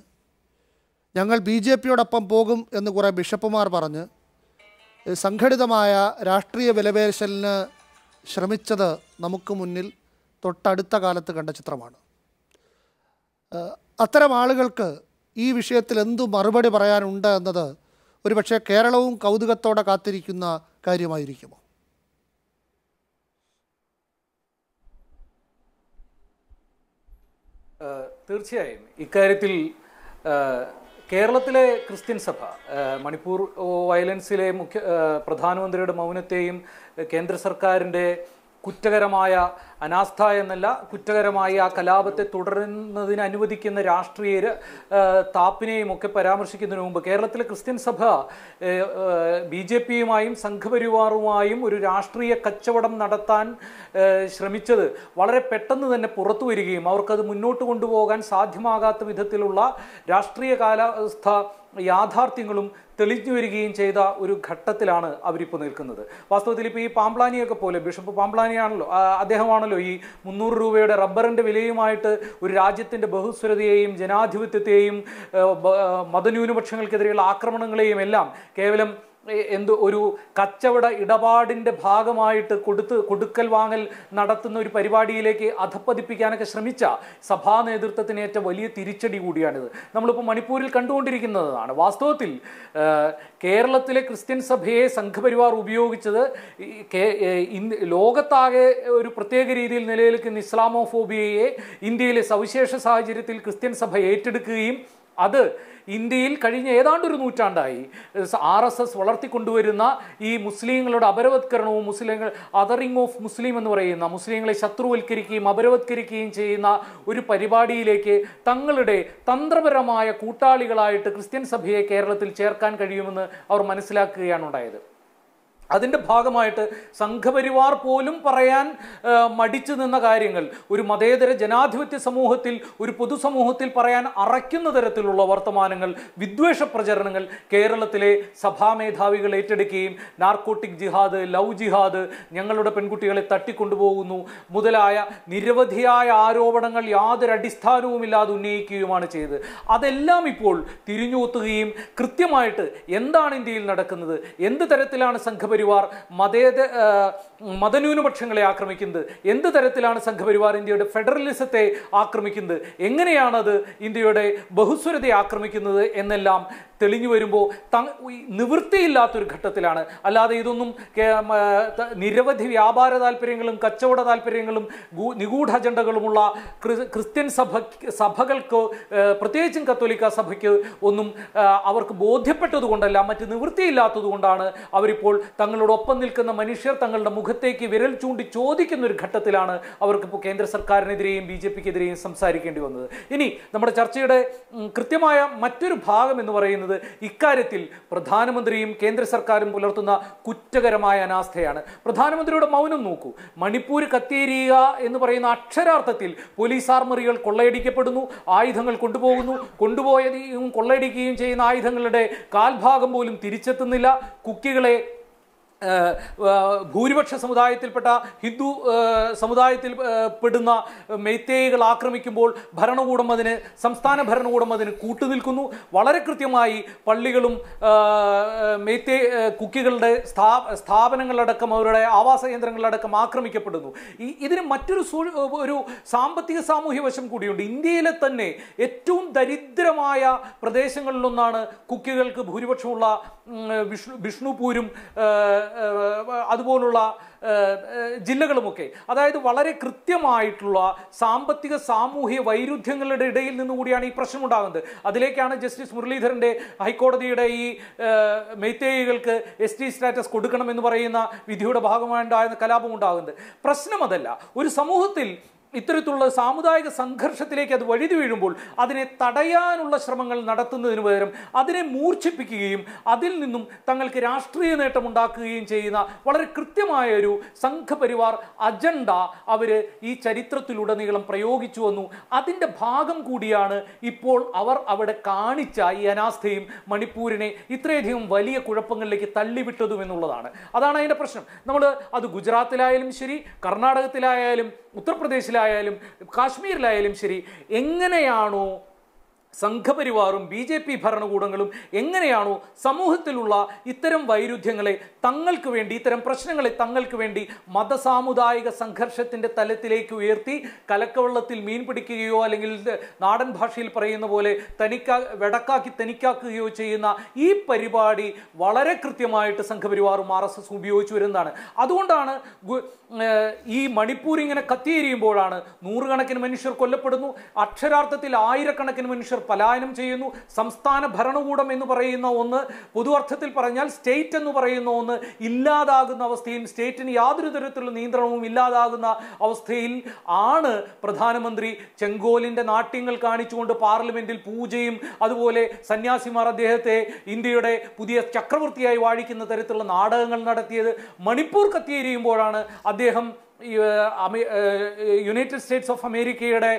ഞങ്ങൾ BJPയോടൊപ്പം പോകും എന്ന് കുറേ ബിഷപ്പുമാർ പറഞ്ഞ് സംഘടിതമായ രാഷ്ട്രീയ വിലപേശലിന് ശ്രമിച്ചത് നമുക്ക് മുന്നിൽ തൊട്ടടുത്ത കാലത്ത് കണ്ട ചിത്രമാണ്. അത്തരം ആളുകൾക്ക് ഈ വിഷയത്തിൽ എന്തു മറുപടി പറയാനുണ്ട് എന്നത് ഒരുപക്ഷെ കേരളവും കൗതുകത്തോടെ കാത്തിരിക്കുന്ന കാര്യമായിരിക്കുമോ? തീർച്ചയായും ഇക്കാര്യത്തിൽ കേരളത്തിലെ ക്രിസ്ത്യൻ സഭ മണിപ്പൂർ വയലൻസിലെ പ്രധാനമന്ത്രിയുടെ മൗനത്തെയും കേന്ദ്ര സർക്കാരിൻ്റെ കുറ്റകരമായ അനാസ്ഥ എന്നല്ല കുറ്റകരമായ ആ കലാപത്തെ തുടരുന്നതിന് അനുവദിക്കുന്ന രാഷ്ട്രീയ താപ്പിനെയും ഒക്കെ പരാമർശിക്കുന്നതിന് മുമ്പ് കേരളത്തിലെ ക്രിസ്ത്യൻ സഭ ബി ജെ പിയുമായും സംഘപരിവാറുമായും ഒരു രാഷ്ട്രീയ കച്ചവടം നടത്താൻ ശ്രമിച്ചത് വളരെ പെട്ടെന്ന് തന്നെ പുറത്തു വരികയും അവർക്കത് മുന്നോട്ട് കൊണ്ടുപോകാൻ സാധ്യമാകാത്ത വിധത്തിലുള്ള രാഷ്ട്രീയ കാലാവസ്ഥ യാഥാർത്ഥ്യങ്ങളും തെളിഞ്ഞു വരികയും ചെയ്ത ഒരു ഘട്ടത്തിലാണ് അവരിപ്പോൾ നിൽക്കുന്നത്. വാസ്തവത്തിൽ ഇപ്പോൾ ഈ പാംപ്ലാനിയൊക്കെ പോലെ ബിഷപ്പ് പാംപ്ലാനിയാണല്ലോ, അദ്ദേഹമാണല്ലോ ഈ 300 രൂപയുടെ റബ്ബറിൻ്റെ വിലയുമായിട്ട് ഒരു രാജ്യത്തിൻ്റെ ബഹുസ്വരതയെയും ജനാധിപത്യത്തെയും മതന്യൂനപക്ഷങ്ങൾക്കെതിരെയുള്ള ആക്രമണങ്ങളെയും എല്ലാം കേവലം എന്തോ ഒരു കച്ചവട ഇടപാടിൻ്റെ ഭാഗമായിട്ട് കൊടുക്കൽ വാങ്ങൽ നടത്തുന്ന ഒരു പരിപാടിയിലേക്ക് അധപ്പതിപ്പിക്കാനൊക്കെ ശ്രമിച്ച സഭാ നേതൃത്വത്തിനേറ്റ വലിയ തിരിച്ചടി കൂടിയാണിത് നമ്മളിപ്പോൾ മണിപ്പൂരിൽ കണ്ടുകൊണ്ടിരിക്കുന്നതാണ്. വാസ്തവത്തിൽ കേരളത്തിലെ ക്രിസ്ത്യൻ സഭയെ സംഘപരിവാർ ഉപയോഗിച്ചത് ലോകത്താകെ ഒരു പ്രത്യേക രീതിയിൽ നിലനിൽക്കുന്ന ഇസ്ലാമോഫോബിയയെ ഇന്ത്യയിലെ സവിശേഷ സാഹചര്യത്തിൽ ക്രിസ്ത്യൻ സഭ ഏറ്റെടുക്കുകയും അത് ഇന്ത്യയിൽ കഴിഞ്ഞ ഏതാണ്ടൊരു നൂറ്റാണ്ടായി RSS വളർത്തിക്കൊണ്ടുവരുന്ന ഈ മുസ്ലിങ്ങളുടെ അപരവത്കരണവും മുസ്ലിങ്ങൾ അതറിംഗ് ഓഫ് മുസ്ലിം എന്ന് പറയുന്ന മുസ്ലിങ്ങളെ ശത്രുവൽക്കരിക്കുകയും അപരവത്കരിക്കുകയും ചെയ്യുന്ന ഒരു പരിപാടിയിലേക്ക് തങ്ങളുടെ തന്ത്രപരമായ കൂട്ടാളികളായിട്ട് ക്രിസ്ത്യൻ സഭയെ കേരളത്തിൽ ചേർക്കാൻ കഴിയുമെന്ന് അവർ മനസ്സിലാക്കുകയാണ് ഉണ്ടായത്. അതിൻ്റെ ഭാഗമായിട്ട് സംഘപരിവാർ പോലും പറയാൻ മടിച്ചു നിന്ന കാര്യങ്ങൾ ഒരു മതേതര ജനാധിപത്യ സമൂഹത്തിൽ ഒരു പൊതുസമൂഹത്തിൽ പറയാൻ അറയ്ക്കുന്ന തരത്തിലുള്ള വർത്തമാനങ്ങൾ വിദ്വേഷ പ്രചരണങ്ങൾ കേരളത്തിലെ സഭാ മേധാവികൾ ഏറ്റെടുക്കുകയും നാർക്കോട്ടിക് ജിഹാദ്, ലവ് ജിഹാദ്, ഞങ്ങളുടെ പെൺകുട്ടികളെ തട്ടിക്കൊണ്ടുപോകുന്നു മുതലായ നിരവധിയായ ആരോപണങ്ങൾ യാതൊരു അടിസ്ഥാനവുമില്ലാതെ ഉന്നയിക്കുകയുമാണ് ചെയ്തത്. അതെല്ലാം ഇപ്പോൾ തിരിഞ്ഞുകൊത്തുകയും കൃത്യമായിട്ട് എന്താണ് ഇന്ത്യയിൽ നടക്കുന്നത്, എന്ത് തരത്തിലാണ് സംഘപരിവാർ മതന്യൂനപക്ഷങ്ങളെ ആക്രമിക്കുന്നത്, എന്ത് തരത്തിലാണ് സംഘപരിവാർ ഇന്ത്യയുടെ ഫെഡറലിസത്തെ ആക്രമിക്കുന്നത്, എങ്ങനെയാണത് ഇന്ത്യയുടെ ബഹുസ്വരതയെ ആക്രമിക്കുന്നത് എന്നെല്ലാം തെളിഞ്ഞു വരുമ്പോൾ നിവൃത്തിയില്ലാത്തൊരു ഘട്ടത്തിലാണ്. അല്ലാതെ ഇതൊന്നും നിരവധി വ്യാപാര താല്പര്യങ്ങളും കച്ചവട താല്പര്യങ്ങളും നിഗൂഢ അജണ്ടകളുമുള്ള ക്രിസ്ത്യൻ സഭകൾക്ക് പ്രത്യേകിച്ചും കത്തോലിക്ക സഭയ്ക്ക് ഒന്നും അവർക്ക് ബോധ്യപ്പെട്ടത് കൊണ്ടല്ല, മറ്റ് നിവൃത്തിയില്ലാത്തത് കൊണ്ടാണ് അവരിപ്പോൾ തങ്ങളോടൊപ്പം നിൽക്കുന്ന മനുഷ്യർ തങ്ങളുടെ മുഖത്തേക്ക് വിരൽ ചൂണ്ടി ചോദിക്കുന്ന ഒരു ഘട്ടത്തിലാണ് അവർക്കിപ്പോൾ കേന്ദ്ര സർക്കാരിനെതിരെയും BJPക്കെതിരെയും സംസാരിക്കേണ്ടി വന്നത്. ഇനി നമ്മുടെ ചർച്ചയുടെ കൃത്യമായ മറ്റൊരു ഭാഗം എന്ന് പറയുന്നത് ഇക്കാര്യത്തിൽ പ്രധാനമന്ത്രിയും കേന്ദ്ര സർക്കാരും പുലർത്തുന്ന കുറ്റകരമായ അനാസ്ഥയാണ്. പ്രധാനമന്ത്രിയുടെ മൗനം നോക്കൂ. മണിപ്പൂർ കത്തിയേരിയ എന്ന് പറയുന്ന അക്ഷരാർത്ഥത്തിൽ പോലീസ് ആർമറികൾ കൊള്ളയടിക്കപ്പെടുന്നു, ആയുധങ്ങൾ കൊണ്ടുപോകുന്നു, കൊണ്ടുപോയതും കൊള്ളയടിക്കുകയും ചെയ്യുന്ന ആയുധങ്ങളുടെ കാൽഭാഗം പോലും തിരിച്ചെത്തുന്നില്ല. കുക്കികളെ ഭൂരിപക്ഷ സമുദായത്തിൽപ്പെട്ട ഹിന്ദു സമുദായത്തിൽ പെടുന്ന മെയ്തേയികൾ ആക്രമിക്കുമ്പോൾ സംസ്ഥാന ഭരണകൂടം അതിന് കൂട്ടുനിൽക്കുന്നു. വളരെ കൃത്യമായി പള്ളികളും മെയ്തേ കുക്കികളുടെ സ്ഥാപനങ്ങളടക്കം അവരുടെ ആവാസ കേന്ദ്രങ്ങളടക്കം ആക്രമിക്കപ്പെടുന്നു. ഇതിന് മറ്റൊരു ഒരു സാമ്പത്തിക സാമൂഹ്യ വശം കൂടിയുണ്ട്. ഇന്ത്യയിലെ തന്നെ ഏറ്റവും ദരിദ്രമായ പ്രദേശങ്ങളിലൊന്നാണ് കുക്കികൾക്ക് ഭൂരിപക്ഷമുള്ള വിഷ്ണുപൂരും അതുപോലുള്ള ജില്ലകളുമൊക്കെ. അതായത് വളരെ കൃത്യമായിട്ടുള്ള സാമ്പത്തിക സാമൂഹ്യ വൈരുദ്ധ്യങ്ങളുടെ ഇടയിൽ നിന്നുകൂടിയാണ് ഈ പ്രശ്നമുണ്ടാകുന്നത്. അതിലേക്കാണ് ജസ്റ്റിസ് മുരളീധരൻ്റെ ഹൈക്കോടതിയുടെ ഈ മെയ്തേയികൾക്ക് ST സ്റ്റാറ്റസ് കൊടുക്കണമെന്ന് പറയുന്ന വിധിയുടെ ഭാഗമായുണ്ടായിരുന്ന കലാപം ഉണ്ടാകുന്നത്. പ്രശ്നം അതല്ല, ഒരു സമൂഹത്തിൽ ഇത്തരത്തിലുള്ള സാമുദായിക സംഘർഷത്തിലേക്ക് അത് വഴുതി വീഴുമ്പോൾ അതിനെ തടയാനുള്ള ശ്രമങ്ങൾ നടത്തുന്നതിന് പകരം അതിനെ മൂർച്ഛിപ്പിക്കുകയും അതിൽ നിന്നും തങ്ങൾക്ക് രാഷ്ട്രീയ നേട്ടമുണ്ടാക്കുകയും ചെയ്യുന്ന വളരെ കൃത്യമായ ഒരു സംഘപരിവാർ അജണ്ട അവർ ഈ ചരിത്രത്തിലുടനീളം പ്രയോഗിച്ചു വന്നു. അതിൻ്റെ ഭാഗം കൂടിയാണ് ഇപ്പോൾ അവർ അവിടെ കാണിച്ച ഈ അനാസ്ഥയും മണിപ്പൂരിനെ ഇത്രയധികം വലിയ കുഴപ്പങ്ങളിലേക്ക് തള്ളിവിട്ടതും എന്നുള്ളതാണ്. അതാണ് അതിൻ്റെ പ്രശ്നം. നമ്മൾ അത് ഗുജറാത്തിലായാലും ശരി, കർണാടകത്തിലായാലും, ഉത്തർപ്രദേശിലായാലും, കാശ്മീരിലായാലും ശരി, എങ്ങനെയാണോ സംഘപരിവാറും ബി ജെ പി ഭരണകൂടങ്ങളും എങ്ങനെയാണോ സമൂഹത്തിലുള്ള ഇത്തരം വൈരുദ്ധ്യങ്ങളെ തങ്ങൾക്ക് വേണ്ടി, ഇത്തരം പ്രശ്നങ്ങളെ തങ്ങൾക്ക് വേണ്ടി മതസാമുദായിക സംഘർഷത്തിൻ്റെ തലത്തിലേക്ക് ഉയർത്തി കലക്കവെള്ളത്തിൽ മീൻ പിടിക്കുകയോ അല്ലെങ്കിൽ നാടൻ ഭാഷയിൽ പറയുന്ന പോലെ വെടക്കാക്കി തനിക്കാക്കുകയോ ചെയ്യുന്ന ഈ പരിപാടി വളരെ കൃത്യമായിട്ട് സംഘപരിവാറും ആർ എസ് എസ് ഉപയോഗിച്ചു വരുന്നതാണ്. അതുകൊണ്ടാണ് ഈ മണിപ്പൂർ ഇങ്ങനെ കത്തിയെരിയുമ്പോഴാണ് നൂറുകണക്കിന് മനുഷ്യർ കൊല്ലപ്പെടുന്നു, അക്ഷരാർത്ഥത്തിൽ ആയിരക്കണക്കിന് മനുഷ്യർ പലായനം ചെയ്യുന്നു. സംസ്ഥാന ഭരണകൂടം എന്ന് പറയുന്ന ഒന്ന്, പൊതു അർത്ഥത്തിൽ പറഞ്ഞാൽ സ്റ്റേറ്റ് എന്ന് പറയുന്ന ഒന്ന് ഇല്ലാതാകുന്ന അവസ്ഥയും സ്റ്റേറ്റിന് യാതൊരു തരത്തിലുള്ള നിയന്ത്രണവും ഇല്ലാതാകുന്ന അവസ്ഥയിൽ ആണ് പ്രധാനമന്ത്രി ചെങ്കോലിൻ്റെ നാട്യങ്ങൾ കാണിച്ചുകൊണ്ട് പാർലമെന്റിൽ പൂജയും അതുപോലെ സന്യാസിമാർ അദ്ദേഹത്തെ ഇന്ത്യയുടെ പുതിയ ചക്രവർത്തിയായി വാഴിക്കുന്ന തരത്തിലുള്ള നാടകങ്ങൾ നടത്തിയത്. മണിപ്പൂർ കത്തിയെരിയുമ്പോഴാണ് അദ്ദേഹം യുണൈറ്റഡ് സ്റ്റേറ്റ്സ് ഓഫ് അമേരിക്കയുടെ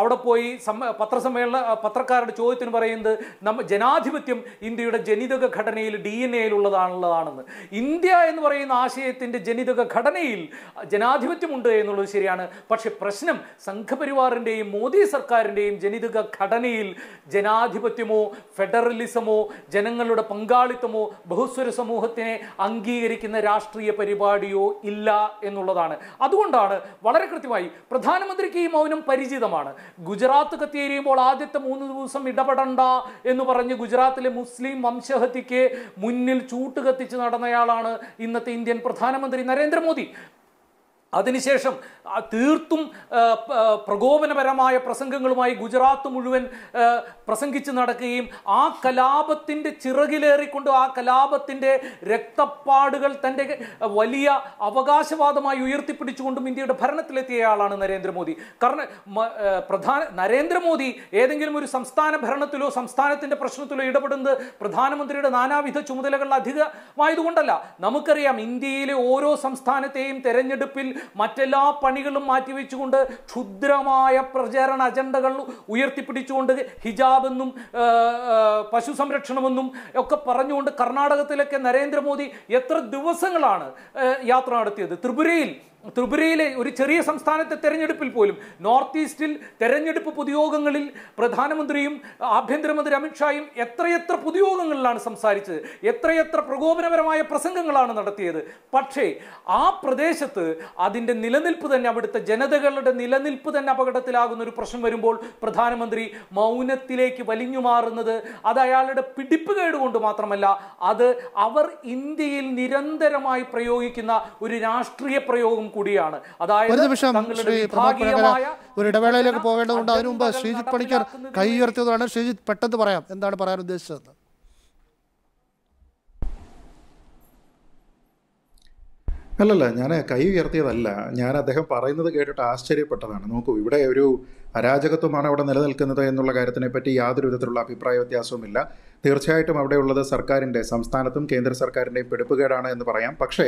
അവിടെ പോയി പത്രക്കാരുടെ ചോദ്യത്തിന് പറയുന്നത് ജനാധിപത്യം ഇന്ത്യയുടെ ജനിതക ഘടനയിൽ DNA-യിലുള്ളതാണെന്ന്. ഇന്ത്യ എന്ന് പറയുന്ന ആശയത്തിൻ്റെ ജനിതക ഘടനയിൽ ജനാധിപത്യമുണ്ട് എന്നുള്ളത് ശരിയാണ്. പക്ഷെ പ്രശ്നം സംഘപരിവാറിൻ്റെയും മോദി സർക്കാരിൻ്റെയും ജനിതക ഘടനയിൽ ജനാധിപത്യമോ ഫെഡറലിസമോ ജനങ്ങളുടെ പങ്കാളിത്തമോ ബഹുസ്വര സമൂഹത്തിനെ അംഗീകരിക്കുന്ന രാഷ്ട്രീയ പരിപാടിയോ ഇല്ല എന്നുള്ളതാണ്. അതുകൊണ്ടാണ് വളരെ കൃത്യമായി പ്രധാനമന്ത്രിക്ക് ഈ മൗനം പരിചിതമാണ്. ഗുജറാത്ത് കത്തിയെരിയുമ്പോൾ ആദ്യത്തെ 3 ദിവസം ഇടപെടണ്ട എന്ന് പറഞ്ഞ് ഗുജറാത്തിലെ മുസ്ലിം വംശഹത്യക്ക് മുന്നിൽ ചൂട്ടുകത്തിച്ച് നടന്നയാളാണ് ഇന്നത്തെ ഇന്ത്യൻ പ്രധാനമന്ത്രി നരേന്ദ്രമോദി. അതിനുശേഷം തീർത്തും പ്രകോപനപരമായ പ്രസംഗങ്ങളുമായി ഗുജറാത്ത് മുഴുവൻ പ്രസംഗിച്ച് നടക്കുകയും ആ കലാപത്തിൻ്റെ ചിറകിലേറിക്കൊണ്ട് ആ കലാപത്തിൻ്റെ രക്തപ്പാടുകൾ തൻ്റെ വലിയ അവകാശവാദമായി ഉയർത്തിപ്പിടിച്ചുകൊണ്ടും ഇന്ത്യയുടെ ഭരണത്തിലെത്തിയയാളാണ് നരേന്ദ്രമോദി. കാരണം നരേന്ദ്രമോദി ഏതെങ്കിലും ഒരു സംസ്ഥാന ഭരണത്തിലോ സംസ്ഥാനത്തിൻ്റെ പ്രശ്നത്തിലോ ഇടപെടുന്നത് പ്രധാനമന്ത്രിയുടെ നാനാവിധ ചുമതലകളിൽ അധികമായതുകൊണ്ടല്ല. നമുക്കറിയാം ഇന്ത്യയിലെ ഓരോ സംസ്ഥാനത്തെയും തെരഞ്ഞെടുപ്പിൽ മറ്റെല്ലാ പണികളും മാറ്റിവെച്ചുകൊണ്ട് ക്ഷുദ്രമായ പ്രചാരണ അജണ്ടകൾ ഉയർത്തിപ്പിടിച്ചുകൊണ്ട് ഹിജാബെന്നും പശു സംരക്ഷണമെന്നും ഒക്കെ പറഞ്ഞുകൊണ്ട് കർണാടകത്തിലൊക്കെ നരേന്ദ്രമോദി എത്ര ദിവസങ്ങളാണ് യാത്ര നടത്തിയത്. ത്രിപുരയിലെ ഒരു ചെറിയ സംസ്ഥാനത്തെ തെരഞ്ഞെടുപ്പിൽ പോലും നോർത്ത് ഈസ്റ്റിൽ തെരഞ്ഞെടുപ്പ് പൊതുയോഗങ്ങളിൽ പ്രധാനമന്ത്രിയും ആഭ്യന്തരമന്ത്രി അമിത്ഷായും എത്രയെത്ര പൊതുയോഗങ്ങളിലാണ് സംസാരിച്ചത്, എത്രയെത്ര പ്രകോപനപരമായ പ്രസംഗങ്ങളാണ് നടത്തിയത്. പക്ഷേ ആ പ്രദേശത്ത് അതിൻ്റെ നിലനിൽപ്പ് തന്നെ, അവിടുത്തെ ജനതകളുടെ നിലനിൽപ്പ് തന്നെ അപകടത്തിലാകുന്ന ഒരു പ്രശ്നം വരുമ്പോൾ പ്രധാനമന്ത്രി മൗനത്തിലേക്ക് വലിഞ്ഞു മാറുന്നത് അത് അയാളുടെ പിടിപ്പുകേട് കൊണ്ട് മാത്രമല്ല, അത് അവർ ഇന്ത്യയിൽ നിരന്തരമായി പ്രയോഗിക്കുന്ന ഒരു രാഷ്ട്രീയ പ്രയോഗം കൂടിയാണ്. അതായത് ഒരു ഇടവേളയിലേക്ക് പോകേണ്ടതുണ്ട്. അതിനു മുമ്പ് ശ്രീജിത്ത് പണിക്കർ കൈ ഉയർത്തിയതാണ്. ശ്രീജിത്ത്, പെട്ടെന്ന് പറയാം എന്താണ് പറയാൻ ഉദ്ദേശിച്ചത്. അല്ലല്ല, ഞാൻ കൈ ഉയർത്തിയതല്ല, ഞാൻ അദ്ദേഹം പറയുന്നത് കേട്ടിട്ട് ആശ്ചര്യപ്പെട്ടതാണ്. നോക്കൂ, ഇവിടെ ഒരു അരാജകത്വമാണ് അവിടെ നിലനിൽക്കുന്നത് എന്നുള്ള കാര്യത്തിനെ പറ്റി യാതൊരു വിധത്തിലുള്ള അഭിപ്രായ വ്യത്യാസവുമില്ല. തീർച്ചയായിട്ടും അവിടെയുള്ളത് സർക്കാരിൻ്റെ, സംസ്ഥാനത്തും കേന്ദ്ര സർക്കാരിൻ്റെയും പിടിപ്പുകേടാണ് എന്ന് പറയാം. പക്ഷേ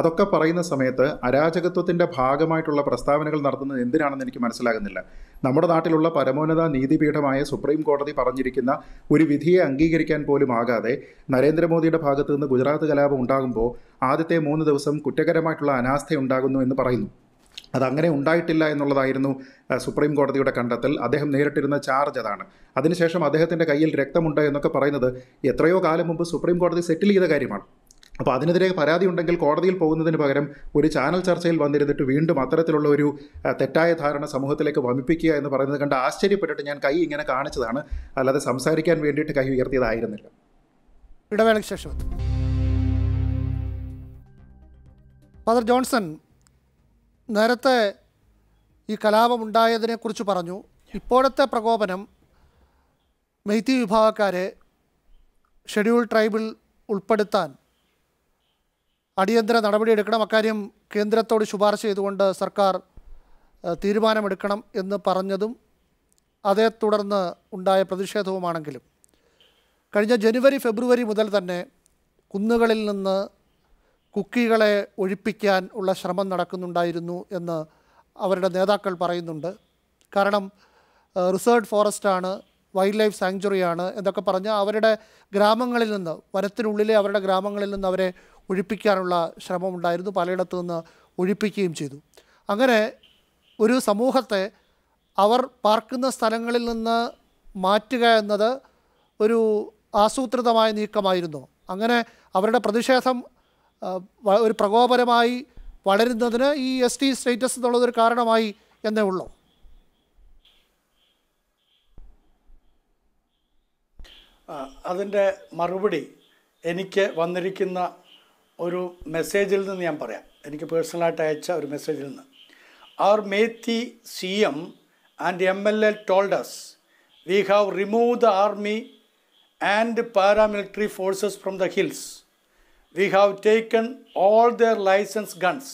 അതൊക്കെ പറയുന്ന സമയത്ത് അരാജകത്വത്തിൻ്റെ ഭാഗമായിട്ടുള്ള പ്രസ്താവനകൾ നടത്തുന്നത് എന്തിനാണെന്ന് എനിക്ക് മനസ്സിലാകുന്നില്ല. നമ്മുടെ നാട്ടിലുള്ള പരമോന്നത നീതിപീഠമായ സുപ്രീം കോടതി പറഞ്ഞിരിക്കുന്ന ഒരു വിധിയെ അംഗീകരിക്കാൻ പോലും ആകാതെ നരേന്ദ്രമോദിയുടെ ഭാഗത്തു നിന്ന് ഗുജറാത്ത് കലാപം ഉണ്ടാകുമ്പോൾ ആദ്യത്തെ 3 ദിവസം കുറ്റകരമായിട്ടുള്ള അനാസ്ഥ ഉണ്ടാകുന്നു എന്ന് പറയുന്നു. അതങ്ങനെ ഉണ്ടായിട്ടില്ല എന്നുള്ളതായിരുന്നു സുപ്രീം കോടതിയുടെ കണ്ടെത്തൽ. അദ്ദേഹം നേരിട്ടിരുന്ന ചാർജ് അതാണ്. അതിനുശേഷം അദ്ദേഹത്തിൻ്റെ കയ്യിൽ രക്തമുണ്ട് എന്നൊക്കെ പറയുന്നത് എത്രയോ കാലം മുമ്പ് സുപ്രീം കോടതി സെറ്റിൽ ചെയ്ത കാര്യമാണ്. അപ്പോൾ അതിനെതിരെ പരാതി ഉണ്ടെങ്കിൽ കോടതിയിൽ പോകുന്നതിന് പകരം ഒരു ചാനൽ ചർച്ചയിൽ വന്നിരുന്നിട്ട് വീണ്ടും അത്തരത്തിലുള്ള ഒരു തെറ്റായ ധാരണ സമൂഹത്തിലേക്ക് വമിപ്പിക്കുക എന്ന് പറയുന്നത് കണ്ട് ആശ്ചര്യപ്പെട്ടിട്ട് ഞാൻ കൈ ഇങ്ങനെ കാണിച്ചതാണ്, അല്ലാതെ സംസാരിക്കാൻ വേണ്ടിയിട്ട് കൈ ഉയർത്തിയതായിരുന്നില്ല. ഇടവേളയ്ക്ക് ശേഷം ഫാദർ ജോൺസൺ നേരത്തെ ഈ കലാപമുണ്ടായതിനെക്കുറിച്ച് പറഞ്ഞു. ഇപ്പോഴത്തെ പ്രകോപനം മെയ്തി വിഭാഗക്കാരെ ഷെഡ്യൂൾ ട്രൈബിൽ ഉൾപ്പെടുത്താൻ അടിയന്തര നടപടിയെടുക്കണം, അക്കാര്യം കേന്ദ്രത്തോട് ശുപാർശ ചെയ്തുകൊണ്ട് സർക്കാർ തീരുമാനമെടുക്കണം എന്ന് പറഞ്ഞതും അതേ തുടർന്ന് ഉണ്ടായ പ്രതിഷേധവുമാണെങ്കിലും കഴിഞ്ഞ ജനുവരി-ഫെബ്രുവരി മുതൽ തന്നെ കുന്നുകളിൽ നിന്ന് കുക്കികളെ ഒഴിപ്പിക്കാൻ ഉള്ള ശ്രമം നടക്കുന്നുണ്ടായിരുന്നു എന്ന് അവരുടെ നേതാക്കൾ പറയുന്നുണ്ട്. കാരണം റിസർവ് ഫോറസ്റ്റാണ്, വൈൽഡ് ലൈഫ് സാങ്ച്വറിയാണ് എന്നൊക്കെ പറഞ്ഞ് അവരുടെ ഗ്രാമങ്ങളിൽ നിന്ന്, വനത്തിനുള്ളിലെ അവരുടെ ഗ്രാമങ്ങളിൽ നിന്ന് അവരെ ഒഴിപ്പിക്കാനുള്ള ശ്രമമുണ്ടായിരുന്നു. പലയിടത്തു നിന്ന് ഒഴിപ്പിക്കുകയും ചെയ്തു. അങ്ങനെ ഒരു സമൂഹത്തെ അവർ പാർക്കുന്ന സ്ഥലങ്ങളിൽ നിന്ന് മാറ്റുക എന്നത് ഒരു ആസൂത്രിതമായ നീക്കമായിരുന്നു. അങ്ങനെ അവരുടെ പ്രതിഷേധം ഒരു പ്രകോപനമായി വളരുന്നതിന് ഈ എസ് ടി സ്റ്റേറ്റസ് എന്നുള്ളതൊരു കാരണമായി എന്നേ ഉള്ളൂ. അതിൻ്റെ മറുപടി എനിക്ക് വന്നിരിക്കുന്ന ഒരു മെസ്സേജിൽ നിന്ന് ഞാൻ പറയാം. എനിക്ക് പേഴ്സണലായിട്ട് അയച്ച ഒരു മെസ്സേജിൽ നിന്ന്, അവർ methi CM and MLA told us we have removed the army and paramilitary forces from the hills. We have taken all their licensed guns.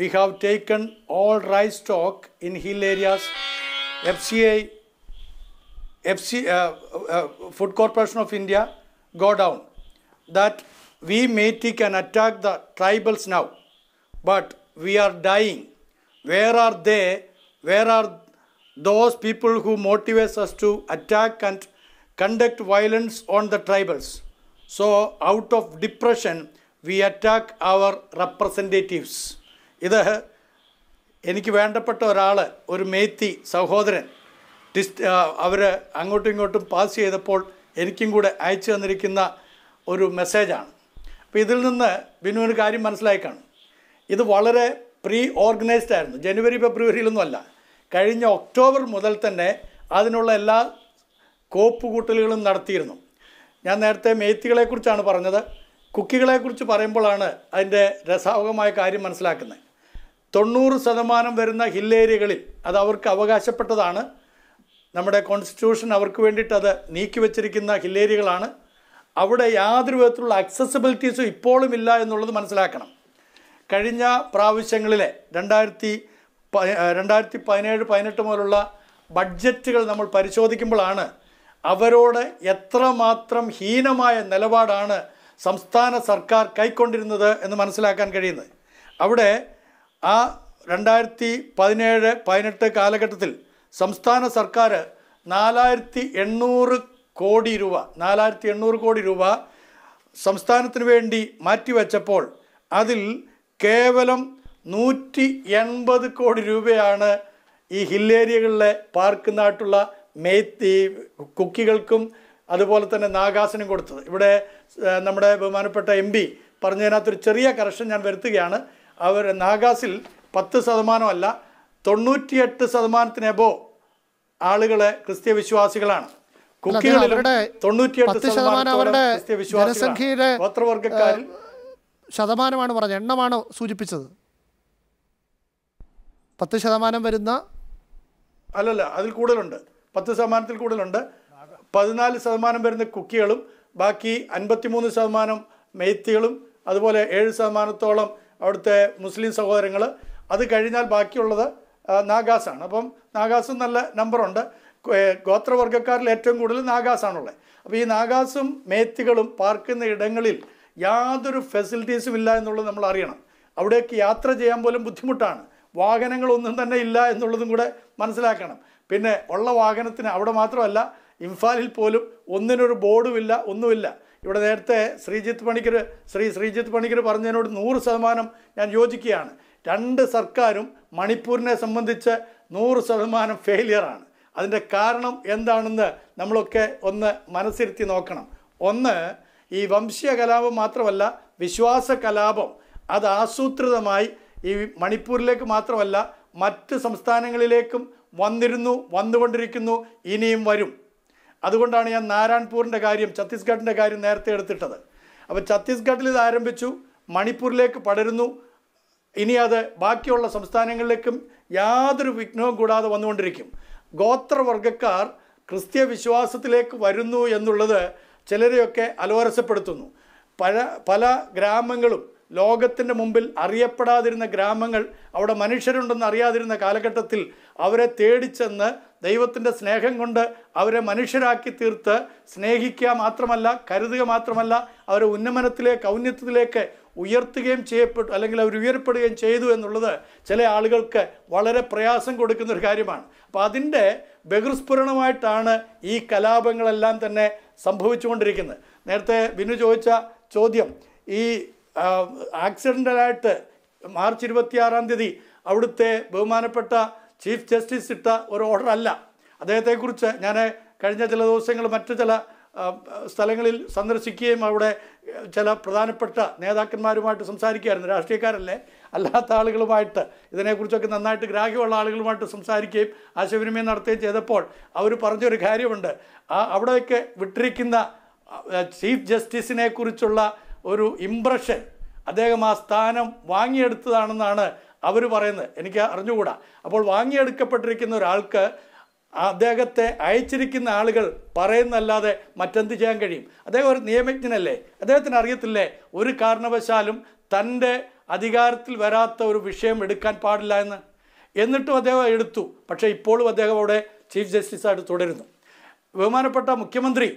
We have taken all rice stock in hill areas. Food Corporation of India, go down. That we Metis can attack the tribals now, but we are dying. Where are they? Where are those people who motivate us to attack and conduct violence on the tribals? So out of depression, we attack our representatives. ഇത് എനിക്ക് വേണ്ടപ്പെട്ട ഒരാൾ, ഒരു മേത്തി സഹോദരൻ, അവർ അങ്ങോട്ടും ഇങ്ങോട്ടും pass ചെയ്തപ്പോൾ എനിക്കും കൂടെ അയച്ചു തന്നിരിക്കുന്ന ഒരു മെസ്സേജാണ്. അപ്പോൾ ഇതിൽ നിന്ന് ബിനുവിന് കാര്യം മനസ്സിലായി കാണും. ഇത് വളരെ പ്രീ ഓർഗനൈസ്ഡ് ആയിരുന്നു. ജനുവരി ഫെബ്രുവരിയിലൊന്നുമല്ല, കഴിഞ്ഞ ഒക്ടോബർ മുതൽ തന്നെ അതിനുള്ള എല്ലാ കോപ്പുകൂട്ടലുകളും നടത്തിയിരുന്നു. ഞാൻ നേരത്തെ മേത്തികളെക്കുറിച്ചാണ് പറഞ്ഞത്. കുക്കികളെക്കുറിച്ച് പറയുമ്പോഴാണ് അതിൻ്റെ രസാവഹമായ കാര്യം മനസ്സിലാക്കുന്നത്. 90% വരുന്ന ഹില്ലേരിയകളിൽ അത് അവർക്ക് അവകാശപ്പെട്ടതാണ്. നമ്മുടെ കോൺസ്റ്റിറ്റ്യൂഷൻ അവർക്ക് വേണ്ടിയിട്ട് അത് നീക്കിവെച്ചിരിക്കുന്ന ഹില്ലേരിയകളാണ്. അവിടെ യാതൊരു വിധത്തിലുള്ള അക്സസിബിലിറ്റീസും ഇപ്പോഴും ഇല്ല എന്നുള്ളത് മനസ്സിലാക്കണം. കഴിഞ്ഞ പ്രാവശ്യങ്ങളിലെ 2017-18 മുതലുള്ള ബഡ്ജറ്റുകൾ നമ്മൾ പരിശോധിക്കുമ്പോഴാണ് അവരോട് എത്രമാത്രം ഹീനമായ നിലപാടാണ് സംസ്ഥാന സർക്കാർ കൈക്കൊണ്ടിരുന്നത് എന്ന് മനസ്സിലാക്കാൻ കഴിയുന്നത്. അവിടെ ആ 2017-18 കാലഘട്ടത്തിൽ സംസ്ഥാന സർക്കാർ 4,800 കോടി രൂപ സംസ്ഥാനത്തിന് വേണ്ടി മാറ്റിവെച്ചപ്പോൾ അതിൽ കേവലം 180 കോടി രൂപയാണ് ഈ ഹില്ലേരിയകളിലെ പാർക്കുന്നായിട്ടുള്ള മേത്തി കുക്കികൾക്കും അതുപോലെ തന്നെ നാഗാസിനും കൊടുത്തത്. ഇവിടെ നമ്മുടെ ബഹുമാനപ്പെട്ട MP പറഞ്ഞതിനകത്തൊരു ചെറിയ കറക്ഷൻ ഞാൻ വരുത്തുകയാണ്. അവർ നാഗാസിൽ 10% 98% എബോ ആളുകളെ ക്രിസ്ത്യ വിശ്വാസികളാണ്. കുക്കികളിലെ 98% അവരുടെ ജനസംഖ്യയിലെ ഗോത്രവർഗ്ഗക്കാരിൽ ശതമാനമാണ് പറഞ്ഞത്, എണ്ണമാണ് സൂചിപ്പിച്ചത്. 10% വരുന്ന അല്ലല്ല, അതിൽ കൂടുതലുണ്ട്. 10%-ൽ കൂടുതലുണ്ട്. 14% വരുന്ന കുക്കികളും ബാക്കി 53% മേത്തികളും അതുപോലെ 7%-ഓളം അവിടുത്തെ മുസ്ലിം സഹോദരങ്ങൾ, അത് കഴിഞ്ഞാൽ ബാക്കിയുള്ളത് നാഗാസാണ്. അപ്പം നാഗാസും നല്ല നമ്പറുണ്ട്. ഗോത്രവർഗ്ഗക്കാരിൽ ഏറ്റവും കൂടുതൽ നാഗാസാണുള്ളത്. അപ്പോൾ ഈ നാഗാസും മേത്തികളും പാർക്കുന്ന ഇടങ്ങളിൽ യാതൊരു ഫെസിലിറ്റീസും ഇല്ല എന്നുള്ളത് നമ്മൾ അറിയണം. അവിടേക്ക് യാത്ര ചെയ്യാൻ പോലും ബുദ്ധിമുട്ടാണ്. വാഹനങ്ങളൊന്നും തന്നെ ഇല്ല എന്നുള്ളതും കൂടെ മനസ്സിലാക്കണം. പിന്നെ ഉള്ള വാഹനത്തിന് അവിടെ മാത്രമല്ല, ഇംഫാലിൽ പോലും ഒന്നിനൊരു ബോർഡുമില്ല, ഒന്നുമില്ല. ഇവിടെ നേരത്തെ ശ്രീജിത്ത് പണിക്കർ പറഞ്ഞതിനോട് 100% ഞാൻ യോജിക്കുകയാണ്. 2 സർക്കാരും മണിപ്പൂരിനെ സംബന്ധിച്ച് 100% ഫെയിലിയറാണ്. അതിൻ്റെ കാരണം എന്താണെന്ന് നമ്മളൊക്കെ ഒന്ന് മനസ്സിരുത്തി നോക്കണം. ഒന്ന്, ഈ വംശീയ കലാപം മാത്രമല്ല, വിശ്വാസ കലാപം അത് ആസൂത്രിതമായി ഈ മണിപ്പൂരിലേക്ക് മാത്രമല്ല മറ്റ് സംസ്ഥാനങ്ങളിലേക്കും വന്നിരുന്നു, വന്നുകൊണ്ടിരിക്കുന്നു, ഇനിയും വരും. അതുകൊണ്ടാണ് ഞാൻ നാരായൺപൂരിൻ്റെ കാര്യം, ഛത്തീസ്ഗഡിൻ്റെ കാര്യം നേരത്തെ എടുത്തിട്ടത്. അപ്പോൾ ഛത്തീസ്ഗഡിൽ ഇത് ആരംഭിച്ചു, മണിപ്പൂരിലേക്ക് പടരുന്നു, ഇനി അത് ബാക്കിയുള്ള സംസ്ഥാനങ്ങളിലേക്കും യാതൊരു വിഘ്നവും കൂടാതെ വന്നുകൊണ്ടിരിക്കും. ഗോത്രവർഗ്ഗക്കാർ ക്രിസ്ത്യ വിശ്വാസത്തിലേക്ക് വരുന്നു എന്നുള്ളത് ചിലരെയൊക്കെ അലോരസപ്പെടുത്തുന്നു. പല ഗ്രാമങ്ങളും ലോകത്തിൻ്റെ മുമ്പിൽ അറിയപ്പെടാതിരുന്ന ഗ്രാമങ്ങൾ, അവിടെ മനുഷ്യരുണ്ടെന്ന് അറിയാതിരുന്ന കാലഘട്ടത്തിൽ അവരെ തേടിച്ചെന്ന് ദൈവത്തിൻ്റെ സ്നേഹം കൊണ്ട് അവരെ മനുഷ്യരാക്കി തീർത്ത് സ്നേഹിക്കുക മാത്രമല്ല, കരുതുക മാത്രമല്ല, അവരെ ഉന്നമനത്തിലേക്ക്, ഔന്നത്യത്തിലേക്ക് ഉയർത്തുകയും ചെയ്യപ്പെട്ടു, അല്ലെങ്കിൽ അവർ ഉയർപ്പെടുകയും ചെയ്തു എന്നുള്ളത് ചില ആളുകൾക്ക് വളരെ പ്രയാസം കൊടുക്കുന്നൊരു കാര്യമാണ്. അപ്പോൾ അതിൻ്റെ ബഹിർസ്ഫുരണമായിട്ടാണ് ഈ കലാപങ്ങളെല്ലാം തന്നെ സംഭവിച്ചുകൊണ്ടിരിക്കുന്നത്. നേരത്തെ ബിനു ചോദിച്ച ചോദ്യം, ഈ ആക്സിഡൻ്റലായിട്ട് മാർച്ച് 26-ാം തീയതി അവിടുത്തെ ബഹുമാനപ്പെട്ട ചീഫ് ജസ്റ്റിസ് ഇട്ട ഒരു ഓർഡർ അല്ല. അദ്ദേഹത്തെക്കുറിച്ച് ഞാൻ കഴിഞ്ഞ ചില ദിവസങ്ങൾ മറ്റു ചില സ്ഥലങ്ങളിൽ സന്ദർശിക്കുകയും അവിടെ ചില പ്രധാനപ്പെട്ട നേതാക്കന്മാരുമായിട്ട് സംസാരിക്കുകയായിരുന്നു. രാഷ്ട്രീയക്കാരല്ലേ, അല്ലാത്ത ആളുകളുമായിട്ട്, ഇതിനെക്കുറിച്ചൊക്കെ നന്നായിട്ട് ഗ്രാഹ്യമുള്ള ആളുകളുമായിട്ട് സംസാരിക്കുകയും ആശയവിനിമയം നടത്തുകയും ചെയ്തപ്പോൾ അവർ പറഞ്ഞൊരു കാര്യമുണ്ട്. അവിടെയൊക്കെ വിട്ടിരിക്കുന്ന ചീഫ് ജസ്റ്റിസിനെ കുറിച്ചുള്ള ഒരു ഇംപ്രഷൻ അദ്ദേഹം ആ സ്ഥാനം വാങ്ങിയെടുത്തതാണെന്നാണ് അവർ പറയുന്നത്. എനിക്ക് അറിഞ്ഞുകൂടാ. അപ്പോൾ വാങ്ങിയെടുക്കപ്പെട്ടിരിക്കുന്ന ഒരാൾക്ക് അദ്ദേഹത്തെ അയച്ചിരിക്കുന്ന ആളുകൾ പറയുന്നല്ലാതെ മറ്റെന്ത് ചെയ്യാൻ കഴിയും? അദ്ദേഹം ഒരു നിയമജ്ഞനല്ലേ, അദ്ദേഹത്തിന് അറിയത്തില്ലേ ഒരു കാരണവശാലും തൻ്റെ അധികാരത്തിൽ വരാത്ത ഒരു വിഷയം എടുക്കാൻ പാടില്ല എന്ന്. എന്നിട്ടും അദ്ദേഹം എടുത്തു. പക്ഷേ ഇപ്പോഴും അദ്ദേഹം അവിടെ ചീഫ് ജസ്റ്റിസായിട്ട് തുടരുന്നു. ബഹുമാനപ്പെട്ട മുഖ്യമന്ത്രി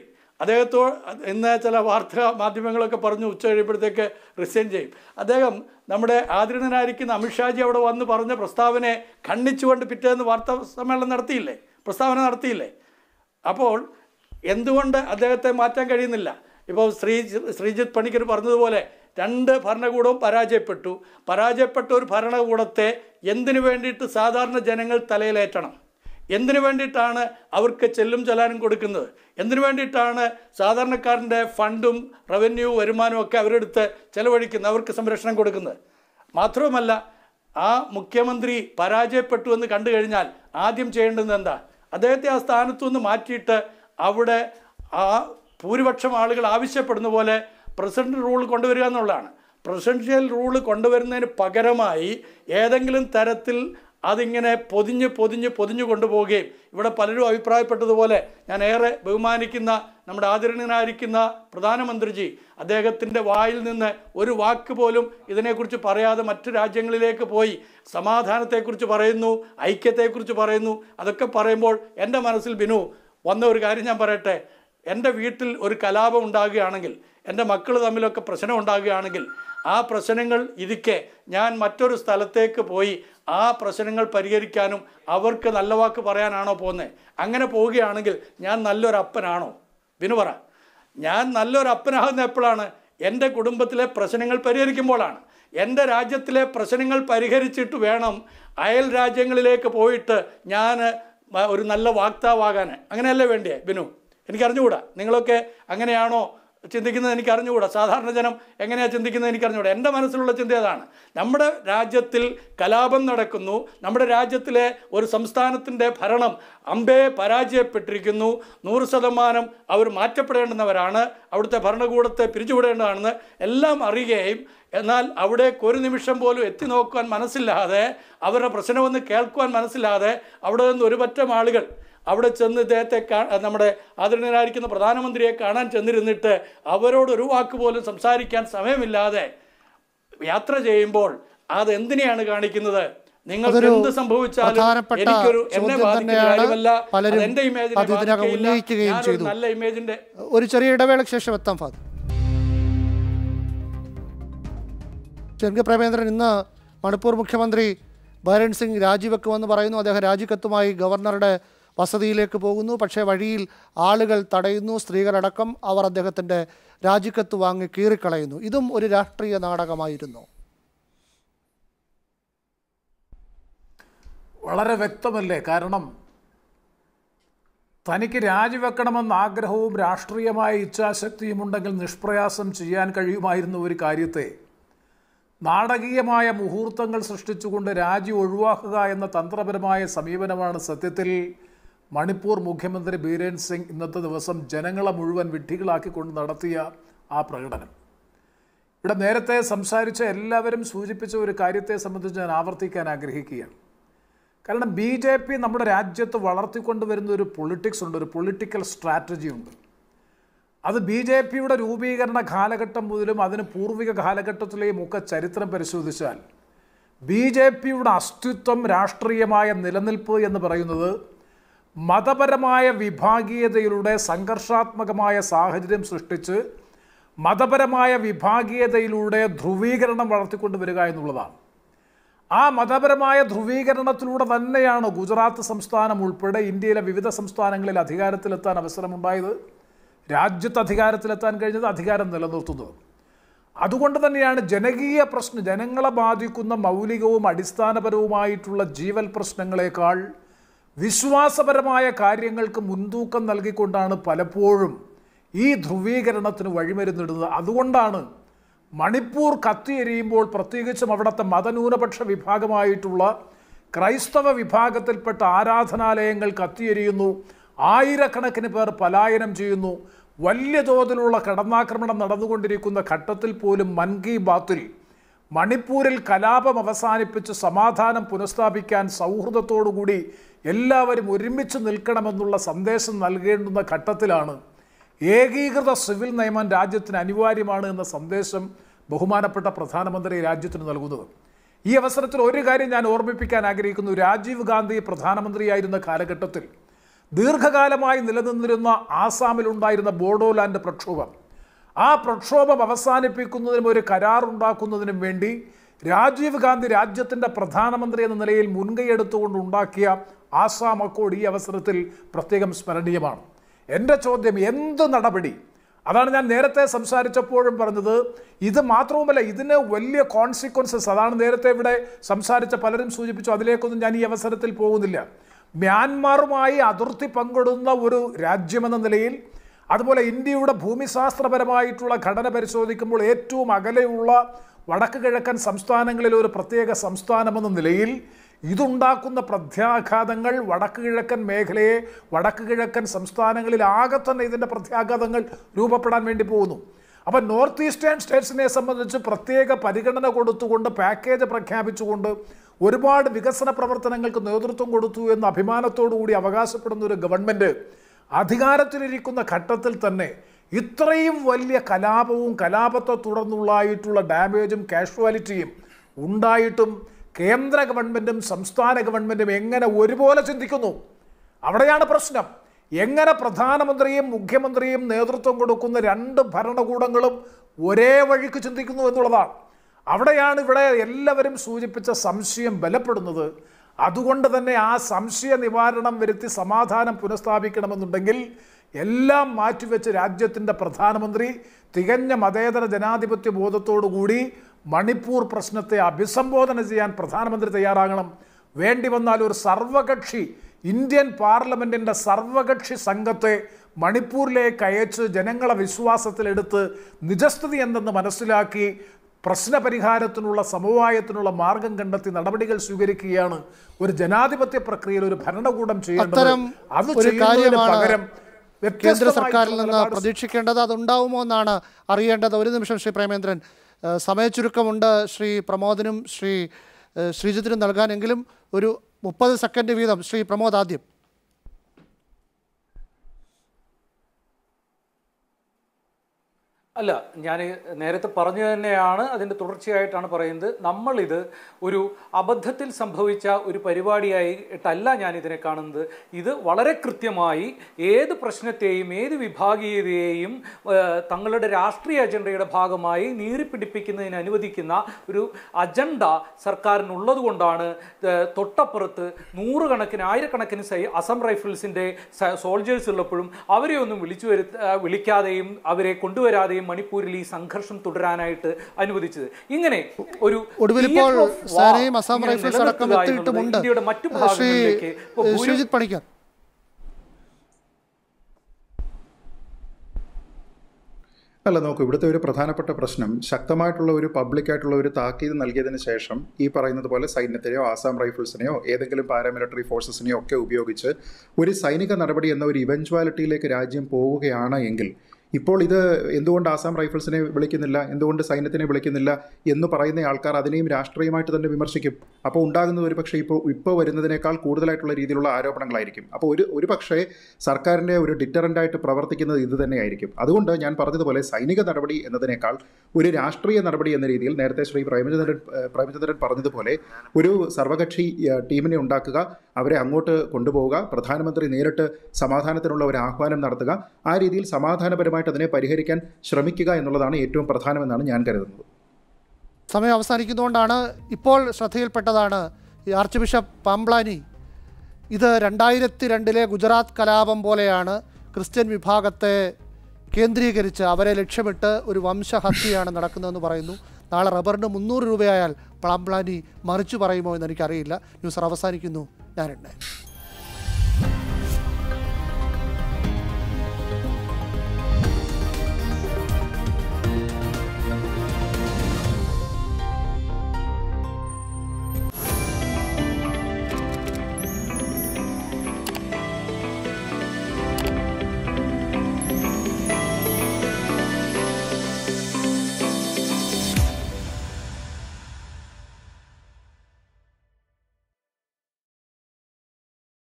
അദ്ദേഹത്തോട് ഇന്ന് ചില വാർത്താ മാധ്യമങ്ങളൊക്കെ പറഞ്ഞു ഉച്ച കഴിയുമ്പോഴത്തേക്ക് റിസൈൻ ചെയ്യും. അദ്ദേഹം നമ്മുടെ ആദരണീയനായിരിക്കുന്ന അമിത്ഷാജി അവിടെ വന്ന് പറഞ്ഞ പ്രസ്താവനയെ ഖണ്ഡിച്ചുകൊണ്ട് പിറ്റേന്ന് വാർത്താ സമ്മേളനം നടത്തിയില്ലേ, പ്രസ്താവന നടത്തിയില്ലേ? അപ്പോൾ എന്തുകൊണ്ട് അദ്ദേഹത്തെ മാറ്റാൻ കഴിയുന്നില്ല? ഇപ്പോൾ ശ്രീജിത്ത് പണിക്കർ പറഞ്ഞതുപോലെ രണ്ട് ഭരണകൂടവും പരാജയപ്പെട്ടു. പരാജയപ്പെട്ട ഒരു ഭരണകൂടത്തെ എന്തിനു വേണ്ടിയിട്ട് സാധാരണ ജനങ്ങൾ തലയിലേറ്റണം? എന്തിനു വേണ്ടിയിട്ടാണ് അവർക്ക് ചെല്ലും ചെല്ലാനും കൊടുക്കുന്നത്? എന്തിനു വേണ്ടിയിട്ടാണ് സാധാരണക്കാരൻ്റെ ഫണ്ടും റവന്യൂ വരുമാനവും ഒക്കെ അവരെടുത്ത് ചെലവഴിക്കുന്നത്, അവർക്ക് സംരക്ഷണം കൊടുക്കുന്നത്? മാത്രവുമല്ല, ആ മുഖ്യമന്ത്രി പരാജയപ്പെട്ടു എന്ന് കണ്ടു കഴിഞ്ഞാൽ ആദ്യം ചെയ്യേണ്ടത് എന്താ? അദ്ദേഹത്തെ ആ സ്ഥാനത്തുനിന്ന് മാറ്റിയിട്ട് അവിടെ ആ ഭൂരിപക്ഷം ആളുകൾ ആവശ്യപ്പെടുന്ന പോലെ പ്രസിഡൻ്റ് റൂൾ കൊണ്ടുവരിക എന്നുള്ളതാണ്. പ്രസിഡൻഷ്യൽ റൂൾ കൊണ്ടുവരുന്നതിന് പകരമായി ഏതെങ്കിലും തരത്തിൽ അതിങ്ങനെ പൊതിഞ്ഞ് കൊണ്ടുപോവുകയും, ഇവിടെ പലരും അഭിപ്രായപ്പെട്ടതുപോലെ, ഞാൻ ഏറെ ബഹുമാനിക്കുന്ന നമ്മുടെ ആദരണീയനായിരിക്കുന്ന പ്രധാനമന്ത്രിജി അദ്ദേഹത്തിൻ്റെ വായിൽ നിന്ന് ഒരു വാക്ക് പോലും ഇതിനെക്കുറിച്ച് പറയാതെ മറ്റു രാജ്യങ്ങളിലേക്ക് പോയി സമാധാനത്തെക്കുറിച്ച് പറയുന്നു, ഐക്യത്തെക്കുറിച്ച് പറയുന്നു. അതൊക്കെ പറയുമ്പോൾ എൻ്റെ മനസ്സിൽ ബിനു വന്ന ഒരു കാര്യം ഞാൻ പറയട്ടെ. എൻ്റെ വീട്ടിൽ ഒരു കലാപം ഉണ്ടാകുകയാണെങ്കിൽ, എൻ്റെ മക്കൾ തമ്മിലൊക്കെ പ്രശ്നം ഉണ്ടാകുകയാണെങ്കിൽ, ആ പ്രശ്നങ്ങൾ ഇരിക്കെ ഞാൻ മറ്റൊരു സ്ഥലത്തേക്ക് പോയി ആ പ്രശ്നങ്ങൾ പരിഹരിക്കാനും അവർക്ക് നല്ല വാക്ക് പറയാനാണോ പോകുന്നത്? അങ്ങനെ പോവുകയാണെങ്കിൽ ഞാൻ നല്ലൊരപ്പനാണോ? ബിനു പറ, ഞാൻ നല്ലൊരപ്പനാകുന്ന എപ്പോഴാണ്? എൻ്റെ കുടുംബത്തിലെ പ്രശ്നങ്ങൾ പരിഹരിക്കുമ്പോഴാണ്. എൻ്റെ രാജ്യത്തിലെ പ്രശ്നങ്ങൾ പരിഹരിച്ചിട്ട് വേണം അയൽ രാജ്യങ്ങളിലേക്ക് പോയിട്ട് ഞാൻ ഒരു നല്ല വാക്താവാകാൻ. അങ്ങനെയല്ലേ വേണ്ടിയേ ബിനു? എനിക്കറിഞ്ഞുകൂടാ. നിങ്ങളൊക്കെ അങ്ങനെയാണോ ചിന്തിക്കുന്നത്? എനിക്കറിഞ്ഞുകൂടാ. സാധാരണ ജനം എങ്ങനെയാണ് ചിന്തിക്കുന്നത് എനിക്കറിഞ്ഞുകൂടാ. എൻ്റെ മനസ്സിലുള്ള ചിന്ത അതാണ്. നമ്മുടെ രാജ്യത്തിൽ കലാപം നടക്കുന്നു, നമ്മുടെ രാജ്യത്തിലെ ഒരു സംസ്ഥാനത്തിൻ്റെ ഭരണം അമ്പേ പരാജയപ്പെട്ടിരിക്കുന്നു, 100% അവർ മാറ്റപ്പെടേണ്ടുന്നവരാണ്, അവിടുത്തെ ഭരണകൂടത്തെ പിരിച്ചുവിടേണ്ടതാണെന്ന് എല്ലാം അറിയുകയും എന്നാൽ അവിടേക്ക് ഒരു നിമിഷം പോലും എത്തി നോക്കുവാൻ മനസ്സില്ലാതെ, അവരുടെ പ്രശ്നമൊന്ന് കേൾക്കുവാൻ മനസ്സില്ലാതെ അവിടെ നിന്ന് ഒരുപറ്റം ആളുകൾ അവിടെ ചെന്ന് ഇദ്ദേഹത്തെ നമ്മുടെ ആദരണീയനായിരിക്കുന്ന പ്രധാനമന്ത്രിയെ കാണാൻ ചെന്നിരുന്നിട്ട് അവരോടൊരു വാക്ക് പോലും സംസാരിക്കാൻ സമയമില്ലാതെ യാത്ര ചെയ്യുമ്പോൾ അതെന്തിനെയാണ് കാണിക്കുന്നത്? നിങ്ങൾക്ക് എന്ത് സംഭവിച്ചാലും എനിക്കൊരു എന്നെ ബാധിക്കുന്നതല്ല, എൻ്റെ ഇമേജിനെ ബാധിക്കുകയും നല്ല ഇമേജിൻ്റെ. ഒരു ചെറിയ ഇടവേളയ്ക്ക് ശേഷം എത്താം ഫാദർ. ശരി പ്രേമേന്ദ്രൻ, ഇന്ന് മണിപ്പൂർ മുഖ്യമന്ത്രി ഭരൺ സിംഗ് രാജിവെക്കുമെന്ന് പറയുന്നു. അദ്ദേഹം രാജിക്കത്തുമായി ഗവർണറുടെ വസതിയിലേക്ക് പോകുന്നു. പക്ഷേ വഴിയിൽ ആളുകൾ തടയുന്നു, സ്ത്രീകളടക്കം. അവർ അദ്ദേഹത്തിൻ്റെ രാജിക്കത്ത് വാങ്ങി കീറിക്കളയുന്നു. ഇതും ഒരു രാഷ്ട്രീയ നാടകമായിരുന്നു. വളരെ വ്യക്തമല്ലേ? കാരണം തനിക്ക് രാജിവെക്കണമെന്ന ആഗ്രഹവും രാഷ്ട്രീയമായ ഇച്ഛാശക്തിയും ഉണ്ടെങ്കിൽ നിഷ്പ്രയാസം ചെയ്യാൻ കഴിയുമായിരുന്ന ഒരു കാര്യത്തെ നാടകീയമായ മുഹൂർത്തങ്ങൾ സൃഷ്ടിച്ചുകൊണ്ട് രാജി ഒഴിവാക്കുക എന്ന തന്ത്രപരമായ സമീപനമാണ് സത്യത്തിൽ മണിപ്പൂർ മുഖ്യമന്ത്രി ബീരേൻ സിംഗ് ഇന്നത്തെ ദിവസം ജനങ്ങളെ മുഴുവൻ വിഡ്ഢികളാക്കിക്കൊണ്ട് നടത്തിയ ആ പ്രകടനം. ഇവിടെ നേരത്തെ സംസാരിച്ച എല്ലാവരും സൂചിപ്പിച്ച ഒരു കാര്യത്തെ സംബന്ധിച്ച് ഞാൻ ആവർത്തിക്കാൻ ആഗ്രഹിക്കുകയാണ്. കാരണം BJP നമ്മുടെ രാജ്യത്ത് വളർത്തിക്കൊണ്ടുവരുന്ന ഒരു പൊളിറ്റിക്സ് ഉണ്ട്, ഒരു പൊളിറ്റിക്കൽ സ്ട്രാറ്റജി ഉണ്ട്. അത് BJPയുടെ രൂപീകരണ കാലഘട്ടം മുതലും അതിന് പൂർവിക കാലഘട്ടത്തിലെയും ഒക്കെ ചരിത്രം പരിശോധിച്ചാൽ BJPയുടെ അസ്തിത്വം, രാഷ്ട്രീയമായ നിലനിൽപ്പ് എന്ന് പറയുന്നത് മതപരമായ വിഭാഗീയതയിലൂടെ സംഘർഷാത്മകമായ സാഹചര്യം സൃഷ്ടിച്ച് മതപരമായ വിഭാഗീയതയിലൂടെ ധ്രുവീകരണം വളർത്തിക്കൊണ്ടുവരിക എന്നുള്ളതാണ്. ആ മതപരമായ ധ്രുവീകരണത്തിലൂടെ തന്നെയാണ് ഗുജറാത്ത് സംസ്ഥാനം ഉൾപ്പെടെ ഇന്ത്യയിലെ വിവിധ സംസ്ഥാനങ്ങളിൽ അധികാരത്തിലെത്താൻ അവസരമുണ്ടായത്, രാജ്യത്ത് അധികാരത്തിലെത്താൻ കഴിഞ്ഞത്, അധികാരം നിലനിർത്തുന്നത്. അതുകൊണ്ട് തന്നെയാണ് ജനകീയ പ്രശ്നം, ജനങ്ങളെ ബാധിക്കുന്ന മൗലികവും അടിസ്ഥാനപരവുമായിട്ടുള്ള ജീവൽ പ്രശ്നങ്ങളെക്കാൾ വിശ്വാസപരമായ കാര്യങ്ങൾക്ക് മുൻതൂക്കം നൽകിക്കൊണ്ടാണ് പലപ്പോഴും ഈ ധ്രുവീകരണത്തിന് വഴിമരുന്നിടുന്നത്. അതുകൊണ്ടാണ് മണിപ്പൂർ കത്തിയെരിയുമ്പോൾ പ്രത്യേകിച്ചും അവിടുത്തെ മതന്യൂനപക്ഷ വിഭാഗമായിട്ടുള്ള ക്രൈസ്തവ വിഭാഗത്തിൽപ്പെട്ട ആരാധനാലയങ്ങൾ കത്തിയെരിയുന്നു, ആയിരക്കണക്കിന് പേർ പലായനം ചെയ്യുന്നു. വലിയ തോതിലുള്ള കടന്നാക്രമണം നടന്നുകൊണ്ടിരിക്കുന്ന ഘട്ടത്തിൽ പോലും മൻ കി ബാത്തിൽ മണിപ്പൂരിൽ കലാപം അവസാനിപ്പിച്ച് സമാധാനം പുനഃസ്ഥാപിക്കാൻ സൗഹൃദത്തോടുകൂടി എല്ലാവരും ഒരുമിച്ച് നിൽക്കണമെന്നുള്ള സന്ദേശം നൽകേണ്ടുന്ന ഘട്ടത്തിലാണ് ഏകീകൃത സിവിൽ നിയമം രാജ്യത്തിന് അനിവാര്യമാണ് എന്ന സന്ദേശം ബഹുമാനപ്പെട്ട പ്രധാനമന്ത്രി രാജ്യത്തിന് നൽകുന്നത്. ഈ അവസരത്തിൽ ഒരു കാര്യം ഞാൻ ഓർമ്മിപ്പിക്കാൻ ആഗ്രഹിക്കുന്നു. രാജീവ് ഗാന്ധി പ്രധാനമന്ത്രിയായിരുന്ന കാലഘട്ടത്തിൽ ദീർഘകാലമായി നിലനിന്നിരുന്ന ആസാമിലുണ്ടായിരുന്ന ബോഡോലാൻഡ് പ്രക്ഷോഭം, ആ പ്രക്ഷോഭം അവസാനിപ്പിക്കുന്നതിനും ഒരു കരാറുണ്ടാക്കുന്നതിനും വേണ്ടി രാജീവ് ഗാന്ധി രാജ്യത്തിൻ്റെ പ്രധാനമന്ത്രി എന്ന നിലയിൽ മുൻകൈയെടുത്തുകൊണ്ട് ഉണ്ടാക്കിയ ആസാം അക്കോഡ് ഈ അവസരത്തിൽ പ്രത്യേകം സ്മരണീയമാണ്. എൻ്റെ ചോദ്യം, എന്ത് നടപടി? അതാണ് ഞാൻ നേരത്തെ സംസാരിച്ചപ്പോഴും പറഞ്ഞത്. ഇത് മാത്രവുമല്ല, ഇതിന് വലിയ കോൺസിക്വൻസസ്, അതാണ് നേരത്തെ ഇവിടെ സംസാരിച്ച പലരും സൂചിപ്പിച്ചു. അതിലേക്കൊന്നും ഞാൻ ഈ അവസരത്തിൽ പോകുന്നില്ല. മ്യാൻമാറുമായി അതിർത്തി പങ്കിടുന്ന ഒരു രാജ്യമെന്ന നിലയിൽ, അതുപോലെ ഇന്ത്യയുടെ ഭൂമിശാസ്ത്രപരമായിട്ടുള്ള ഘടന പരിശോധിക്കുമ്പോൾ ഏറ്റവും അകലെയുള്ള വടക്ക് കിഴക്കൻ സംസ്ഥാനങ്ങളിൽ ഒരു പ്രത്യേക സംസ്ഥാനമെന്ന നിലയിൽ ഇതുണ്ടാക്കുന്ന പ്രത്യാഘാതങ്ങൾ വടക്ക് കിഴക്കൻ മേഖലയെ, വടക്ക് കിഴക്കൻ സംസ്ഥാനങ്ങളിൽ ആകെ തന്നെ ഇതിൻ്റെ പ്രത്യാഘാതങ്ങൾ രൂപപ്പെടാൻ വേണ്ടി പോകുന്നു. അപ്പോൾ നോർത്ത് ഈസ്റ്റേൺ സ്റ്റേറ്റ്സിനെ സംബന്ധിച്ച് പ്രത്യേക പരിഗണന കൊടുത്തുകൊണ്ട് പാക്കേജ് പ്രഖ്യാപിച്ചുകൊണ്ട് ഒരുപാട് വികസന പ്രവർത്തനങ്ങൾക്ക് നേതൃത്വം കൊടുത്തു എന്ന അഭിമാനത്തോടുകൂടി അവകാശപ്പെടുന്ന ഒരു ഗവൺമെൻറ് അധികാരത്തിലിരിക്കുന്ന ഘട്ടത്തിൽ തന്നെ ഇത്രയും വലിയ കലാപവും കലാപത്തെ തുടർന്നുള്ളതായിട്ടുള്ള ഡാമേജും കാഷ്വാലിറ്റിയും ഉണ്ടായിട്ടും കേന്ദ്ര ഗവൺമെൻറ്റും സംസ്ഥാന ഗവൺമെൻറ്റും എങ്ങനെ ഒരുപോലെ ചിന്തിക്കുന്നു? അവിടെയാണ് പ്രശ്നം. എങ്ങനെ പ്രധാനമന്ത്രിയും മുഖ്യമന്ത്രിയും നേതൃത്വം കൊടുക്കുന്ന രണ്ട് ഭരണകൂടങ്ങളും ഒരേ വഴിക്ക് ചിന്തിക്കുന്നു എന്നുള്ളതാണ്. അവിടെയാണ് ഇവിടെ എല്ലാവരും സൂചിപ്പിച്ച സംശയം ബലപ്പെടുന്നത്. അതുകൊണ്ട് തന്നെ ആ സംശയ നിവാരണം വരുത്തി സമാധാനം പുനഃസ്ഥാപിക്കണമെന്നുണ്ടെങ്കിൽ എല്ലാം മാറ്റിവെച്ച് രാജ്യത്തിൻ്റെ പ്രധാനമന്ത്രി തികഞ്ഞ മതേതര ജനാധിപത്യ ബോധത്തോടുകൂടി മണിപ്പൂർ പ്രശ്നത്തെ അഭിസംബോധന ചെയ്യാൻ പ്രധാനമന്ത്രി തയ്യാറാകണം. വേണ്ടി വന്നാൽ ഒരു സർവകക്ഷി, ഇന്ത്യൻ പാർലമെൻറ്റിൻ്റെ സർവകക്ഷി സംഘത്തെ മണിപ്പൂരിലേക്ക് അയച്ച് ജനങ്ങളെ വിശ്വാസത്തിലെടുത്ത് നിജസ്ഥിതി എന്തെന്ന് മനസ്സിലാക്കി പ്രശ്നപരിഹാരത്തിനുള്ള, സമവായത്തിനുള്ള മാർഗം കണ്ടെത്തി നടപടികൾ സ്വീകരിക്കുകയാണ് ഒരു ജനാധിപത്യ പ്രക്രിയയിൽ ഒരു ഭരണകൂടം ചെയ്യേണ്ടത്. അത് ചെയ്യുന്നതിന് പകരം കേന്ദ്ര സർക്കാരിൽ നിന്ന് പ്രതീക്ഷിക്കേണ്ടത് അതുണ്ടാവുമോ എന്നാണ് അറിയേണ്ടത്. ഒരു നിമിഷം ശ്രീ പ്രേമേന്ദ്രൻ, സമയച്ചുരുക്കമുണ്ട്. ശ്രീ പ്രമോദിനും ശ്രീ ശ്രീജിത്തിനും നൽകാനെങ്കിലും ഒരു 30 സെക്കൻഡ് വീതം. ശ്രീ പ്രമോദ് ആദ്യം. അല്ല, ഞാൻ നേരത്തെ പറഞ്ഞു തന്നെയാണ്, അതിൻ്റെ തുടർച്ചയായിട്ടാണ് പറയുന്നത്. നമ്മളിത് ഒരു അബദ്ധത്തിൽ സംഭവിച്ച ഒരു പരിപാടിയായിട്ടല്ല ഞാനിതിനെ കാണുന്നത്. ഇത് വളരെ കൃത്യമായി ഏത് പ്രശ്നത്തെയും ഏത് വിഭാഗീയതയെയും തങ്ങളുടെ രാഷ്ട്രീയ അജണ്ടയുടെ ഭാഗമായി നീറിപ്പിടിപ്പിക്കുന്നതിന് അനുവദിക്കുന്ന ഒരു അജണ്ട സർക്കാരിനുള്ളത് കൊണ്ടാണ് തൊട്ടപ്പുറത്ത് നൂറുകണക്കിന് ആയിരക്കണക്കിന് അസം റൈഫിൾസിൻ്റെ സോൾജേഴ്സ് ഉള്ളപ്പോഴും അവരെ ഒന്നും വിളിക്കാതെയും അവരെ കൊണ്ടുവരാതെയും മണിപ്പൂരിൽ ഈ സംഘർഷം തുടരാനായിട്ട് അനുവദിച്ചത്. ഇങ്ങനെ ഒരു ഇന്ത്യയുടെ മറ്റു ഭാഗങ്ങളിലേക്ക് അല്ല, നോക്കൂ, ഇവിടുത്തെ ഒരു പ്രധാനപ്പെട്ട പ്രശ്നം ശക്തമായിട്ടുള്ള ഒരു പബ്ലിക്കായിട്ടുള്ള ഒരു താക്കീത് നൽകിയതിന് ശേഷം ഈ പറയുന്നത് പോലെ സൈന്യത്തെയോ ആസാം റൈഫിൾസിനെയോ ഏതെങ്കിലും പാരാമിലിറ്ററി ഫോഴ്സസിനെയോ ഒക്കെ ഉപയോഗിച്ച് ഒരു സൈനിക നടപടി എന്ന ഒരു ഇവൻച്വാലിറ്റിയിലേക്ക് രാജ്യം പോവുകയാണ് എങ്കിൽ ഇപ്പോൾ ഇത് എന്തുകൊണ്ട് ആസാം റൈഫിൾസിനെ വിളിക്കുന്നില്ല, എന്തുകൊണ്ട് സൈന്യത്തിനെ വിളിക്കുന്നില്ല എന്ന് പറയുന്ന ആൾക്കാർ അതിനെയും രാഷ്ട്രീയമായിട്ട് തന്നെ വിമർശിക്കും. അപ്പോൾ ഉണ്ടാകുന്നത് ഒരു പക്ഷേ ഇപ്പോൾ വരുന്നതിനേക്കാൾ കൂടുതലായിട്ടുള്ള രീതിയിലുള്ള ആരോപണങ്ങളായിരിക്കും. അപ്പോൾ ഒരു പക്ഷേ സർക്കാരിൻ്റെ ഒരു ഡിറ്ററൻ്റായിട്ട് പ്രവർത്തിക്കുന്നത് ഇത് തന്നെയായിരിക്കും. അതുകൊണ്ട് ഞാൻ പറഞ്ഞതുപോലെ സൈനിക നടപടി എന്നതിനേക്കാൾ ഒരു രാഷ്ട്രീയ നടപടി എന്ന രീതിയിൽ നേരത്തെ ശ്രീ പ്രേമചന്ദ്രൻ പറഞ്ഞതുപോലെ ഒരു സർവകക്ഷി ടീമിനെ ഉണ്ടാക്കുക, അവരെ അങ്ങോട്ട് കൊണ്ടുപോവുക, പ്രധാനമന്ത്രി നേരിട്ട് സമാധാനത്തിനുള്ള ഒരു ആഹ്വാനം നടത്തുക, ആ രീതിയിൽ സമാധാനപരമായി അതിനെ പരിഹരിക്കാൻ ശ്രമിക്കുക എന്നുള്ളതാണ് ഏറ്റവും പ്രധാനമെന്നാണ് ഞാൻ കരുതുന്നത്. സമയം അവസാനിക്കുന്നതുകൊണ്ടാണ് ഇപ്പോൾ ശ്രദ്ധയിൽപ്പെട്ടതാണ് ഈ ആർച്ച് ബിഷപ്പ് പാംബ്ലാനി, ഇത് 2002 ഗുജറാത്ത് കലാപം പോലെയാണ്, ക്രിസ്ത്യൻ വിഭാഗത്തെ കേന്ദ്രീകരിച്ച് അവരെ ലക്ഷ്യമിട്ട് ഒരു വംശഹത്യയാണ് നടക്കുന്നതെന്ന് പറയുന്നു. നാളെ റബ്ബറിന് 300 രൂപയായാൽ പാംബ്ലാനി മറിച്ചു പറയുമോ എന്ന് എനിക്കറിയില്ല. ന്യൂസ് അവസാനിക്കുന്നു. ഞാൻ